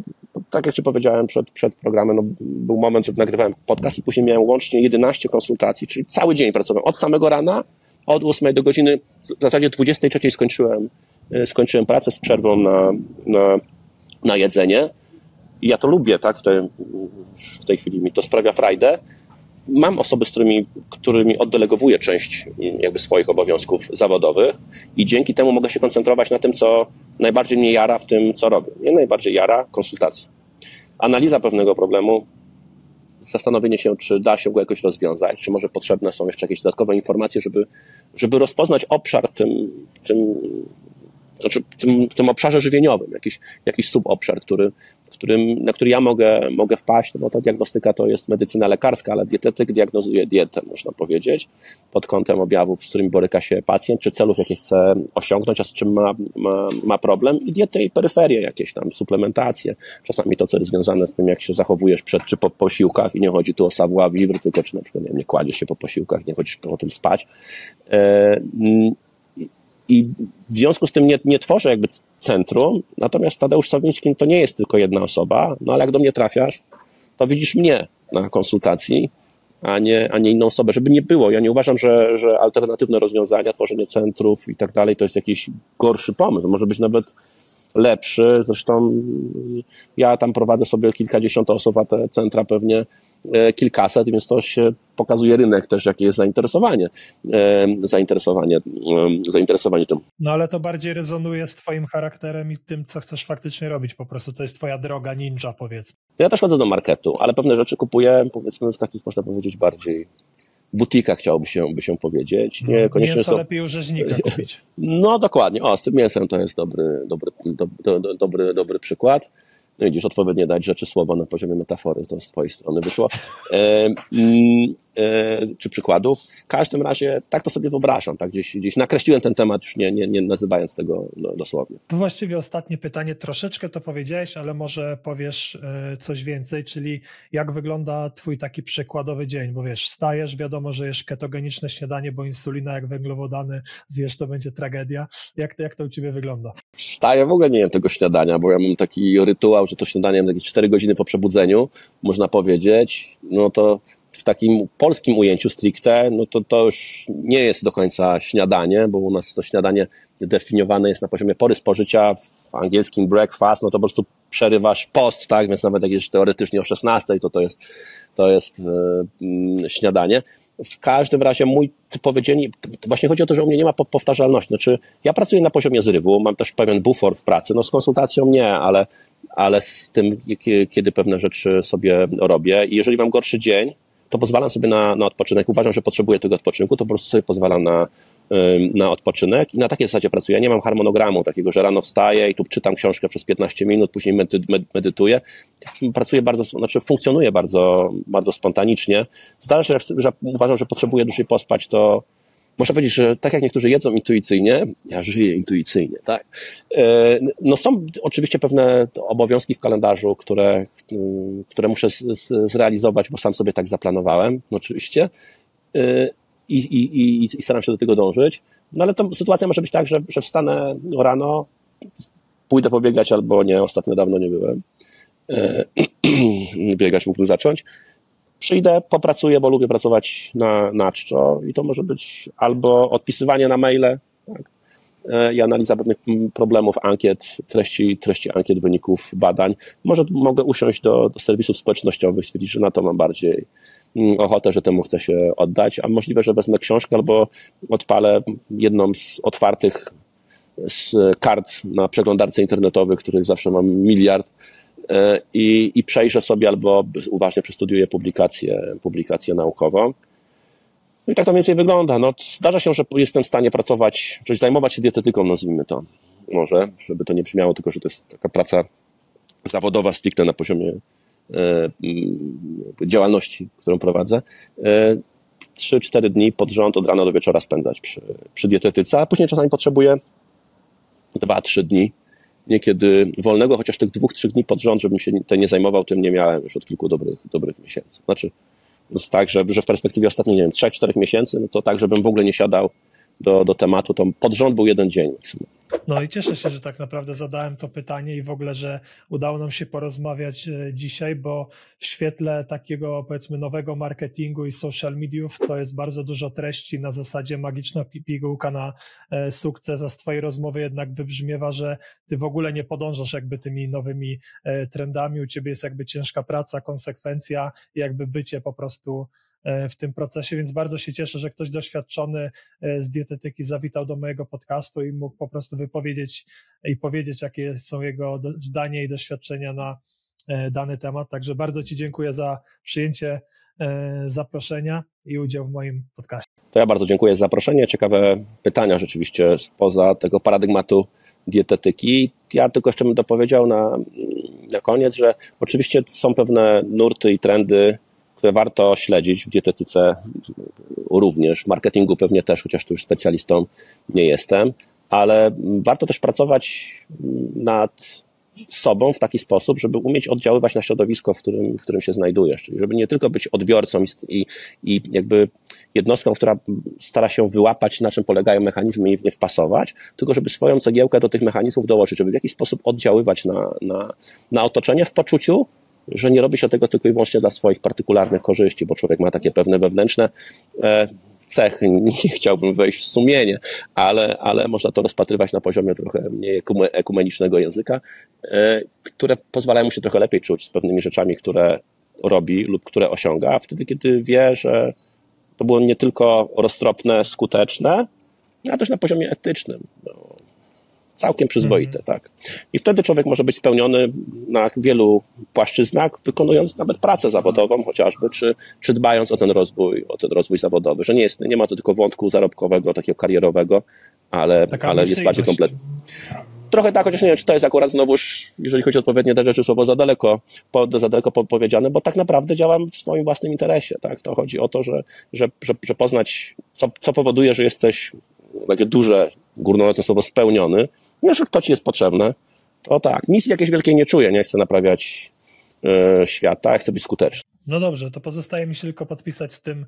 tak jak Ci powiedziałem przed, przed programem, no, był moment, że nagrywałem podcast i później miałem łącznie jedenaście konsultacji, czyli cały dzień pracowałem od samego rana, od ósmej do godziny, w zasadzie dwudziestej trzeciej skończyłem, skończyłem pracę z przerwą na, na, na jedzenie. I ja to lubię, tak? W tej, w tej chwili mi to sprawia frajdę. Mam osoby, z którymi, którymi oddelegowuję część jakby swoich obowiązków zawodowych i dzięki temu mogę się koncentrować na tym, co najbardziej mnie jara w tym, co robię. Mnie najbardziej jara konsultacji. Analiza pewnego problemu, zastanowienie się, czy da się go jakoś rozwiązać, czy może potrzebne są jeszcze jakieś dodatkowe informacje, żeby, żeby rozpoznać obszar w tym, tym, znaczy w tym, w tym obszarze żywieniowym, jakiś, jakiś subobszar, który, którym, na który ja mogę, mogę wpaść, no bo ta diagnostyka to jest medycyna lekarska, ale dietetyk diagnozuje dietę, można powiedzieć, pod kątem objawów, z którymi boryka się pacjent, czy celów, jakie chce osiągnąć, a z czym ma, ma, ma problem, i dietę i peryferie jakieś tam, suplementacje, czasami to, co jest związane z tym, jak się zachowujesz przed czy po posiłkach, i nie chodzi tu o savoir vivre, tylko czy na przykład nie, wiem, nie kładziesz się po posiłkach, nie chodzisz po tym spać. Yy, I w związku z tym nie, nie tworzę jakby centrum, natomiast Tadeusz Sowiński to nie jest tylko jedna osoba, no ale jak do mnie trafiasz, to widzisz mnie na konsultacji, a nie, a nie inną osobę, żeby nie było. Ja nie uważam, że, że alternatywne rozwiązania, tworzenie centrów i tak dalej to jest jakiś gorszy pomysł, może być nawet lepszy, zresztą ja tam prowadzę sobie kilkadziesiąt osób, a te centra pewnie kilkaset, więc to się pokazuje rynek też, jakie jest zainteresowanie, zainteresowanie, zainteresowanie tym. No ale to bardziej rezonuje z twoim charakterem i tym, co chcesz faktycznie robić, po prostu to jest twoja droga ninja, powiedzmy. Ja też chodzę do marketu, ale pewne rzeczy kupuję, powiedzmy, w takich, można powiedzieć, bardziej butika, chciałoby się, by się powiedzieć. Nie, koniecznie mięso są... lepiej u rzeźnika kupić. No dokładnie, o, z tym mięsem to jest dobry, dobry, do, do, do, dobry, dobry przykład. No widzisz, odpowiednie dać rzeczy słowo na poziomie metafory, to z twojej strony wyszło, e, e, czy przykładów. W każdym razie tak to sobie wyobrażam, tak gdzieś, gdzieś nakreśliłem ten temat, już nie, nie, nie nazywając tego no, dosłownie. To właściwie ostatnie pytanie, troszeczkę to powiedziałeś, ale może powiesz coś więcej, czyli jak wygląda twój taki przykładowy dzień, bo wiesz, wstajesz, wiadomo, że jesz ketogeniczne śniadanie, bo insulina, jak węglowodany zjesz, to będzie tragedia. Jak, jak to u ciebie wygląda? Wstaję, w ogóle nie jem tego śniadania, bo ja mam taki rytuał, że to śniadanie jem jakieś cztery godziny po przebudzeniu, można powiedzieć, no to w takim polskim ujęciu stricte, no to to już nie jest do końca śniadanie, bo u nas to śniadanie definiowane jest na poziomie pory spożycia, w angielskim breakfast, no to po prostu przerywasz post, tak, więc nawet jak jest teoretycznie o szesnastej, to to jest, to jest yy, śniadanie. W każdym razie mój typowy dzień, właśnie chodzi o to, że u mnie nie ma powtarzalności. Znaczy, ja pracuję na poziomie zrywu, mam też pewien bufor w pracy, no z konsultacją nie, ale, ale z tym, kiedy pewne rzeczy sobie robię. I jeżeli mam gorszy dzień, to pozwalam sobie na, na odpoczynek. Uważam, że potrzebuję tego odpoczynku, to po prostu sobie pozwalam na, na odpoczynek i na takiej zasadzie pracuję. Ja nie mam harmonogramu takiego, że rano wstaję i tu czytam książkę przez piętnaście minut, później medy, medytuję. Pracuję bardzo, znaczy funkcjonuję bardzo, bardzo spontanicznie. Zdarza się, że uważam, że potrzebuję dłużej pospać, to można powiedzieć, że tak jak niektórzy jedzą intuicyjnie, ja żyję intuicyjnie, tak? No są oczywiście pewne obowiązki w kalendarzu, które, które muszę z, z, zrealizować, bo sam sobie tak zaplanowałem, oczywiście, i, i, i, i staram się do tego dążyć. No ale to sytuacja może być tak, że, że wstanę rano, pójdę pobiegać albo nie, ostatnio dawno nie byłem. Biegać mógłbym zacząć. Przyjdę, popracuję, bo lubię pracować na, na czczo i to może być albo odpisywanie na maile, tak, i analiza pewnych problemów, ankiet, treści, treści ankiet, wyników badań. Może mogę usiąść do, do serwisów społecznościowych, stwierdzić, że na to mam bardziej ochotę, że temu chcę się oddać, a możliwe, że wezmę książkę albo odpalę jedną z otwartych z kart na przeglądarce internetowych, których zawsze mam miliard, I, i przejrzę sobie albo uważnie przestudiuję publikację, publikację naukową. No i tak to mniej więcej wygląda. No, zdarza się, że jestem w stanie pracować, czyli zajmować się dietetyką, nazwijmy to może, żeby to nie brzmiało tylko, że to jest taka praca zawodowa stricte na poziomie e, działalności, którą prowadzę. E, trzy cztery dni pod rząd od rana do wieczora spędzać przy, przy dietetyce, a później czasami potrzebuję dwa trzy dni niekiedy wolnego, chociaż tych dwóch, trzech dni pod rząd, żebym się te nie zajmował, tym nie miałem już od kilku dobrych, dobrych miesięcy. Znaczy jest tak, że, że w perspektywie ostatnich, nie wiem, trzech, czterech miesięcy, no to tak, żebym w ogóle nie siadał do, do tematu, to pod rząd był jeden dzień. No i cieszę się, że tak naprawdę zadałem to pytanie i w ogóle, że udało nam się porozmawiać dzisiaj, bo w świetle takiego, powiedzmy, nowego marketingu i social mediów to jest bardzo dużo treści na zasadzie magiczna pigułka na sukces, a z twojej rozmowy jednak wybrzmiewa, że ty w ogóle nie podążasz jakby tymi nowymi trendami, u ciebie jest jakby ciężka praca, konsekwencja, jakby bycie po prostu w tym procesie, więc bardzo się cieszę, że ktoś doświadczony z dietetyki zawitał do mojego podcastu i mógł po prostu wypowiedzieć i powiedzieć, jakie są jego zdanie i doświadczenia na dany temat. Także bardzo ci dziękuję za przyjęcie zaproszenia i udział w moim podcaście. To ja bardzo dziękuję za zaproszenie. Ciekawe pytania rzeczywiście spoza tego paradygmatu dietetyki. Ja tylko jeszcze bym dopowiedział na, na koniec, że oczywiście są pewne nurty i trendy, które warto śledzić w dietetyce również, w marketingu pewnie też, chociaż tu już specjalistą nie jestem, ale warto też pracować nad sobą w taki sposób, żeby umieć oddziaływać na środowisko, w którym, w którym się znajdujesz, czyli żeby nie tylko być odbiorcą i, i jakby jednostką, która stara się wyłapać, na czym polegają mechanizmy i w nie wpasować, tylko żeby swoją cegiełkę do tych mechanizmów dołożyć, żeby w jakiś sposób oddziaływać na, na, na otoczenie w poczuciu, że nie robi się tego tylko i wyłącznie dla swoich partykularnych korzyści, bo człowiek ma takie pewne wewnętrzne cechy, nie chciałbym wejść w sumienie, ale, ale można to rozpatrywać na poziomie trochę mniej ekumenicznego języka, które pozwalają mu się trochę lepiej czuć z pewnymi rzeczami, które robi lub które osiąga, wtedy kiedy wie, że to było nie tylko roztropne, skuteczne, ale też na poziomie etycznym. Całkiem przyzwoite, mm. tak. I wtedy człowiek może być spełniony na wielu płaszczyznach, wykonując nawet pracę zawodową chociażby, czy, czy dbając o ten rozwój, o ten rozwój zawodowy, że nie jest, nie ma to tylko wątku zarobkowego, takiego karierowego, ale, ale jest bardziej kompletny. Trochę tak, chociaż nie wiem, czy to jest akurat znowuż, jeżeli chodzi o odpowiednie te rzeczy, słowo za daleko, po, za daleko powiedziane, bo tak naprawdę działam w swoim własnym interesie, tak. To chodzi o to, że, że, że, że poznać, co, co powoduje, że jesteś takie duże, górnolotne słowo spełniony, no, że to ci jest potrzebne, to tak, misji jakiejś wielkiej nie czuję, nie chcę naprawiać y, świata, ja chcę być skuteczny. No dobrze, to pozostaje mi się tylko podpisać z tym,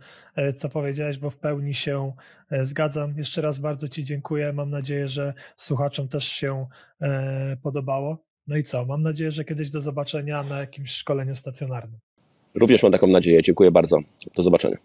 co powiedziałeś, bo w pełni się zgadzam. Jeszcze raz bardzo ci dziękuję, mam nadzieję, że słuchaczom też się y, podobało. No i co, mam nadzieję, że kiedyś do zobaczenia na jakimś szkoleniu stacjonarnym. Również mam taką nadzieję, dziękuję bardzo, do zobaczenia.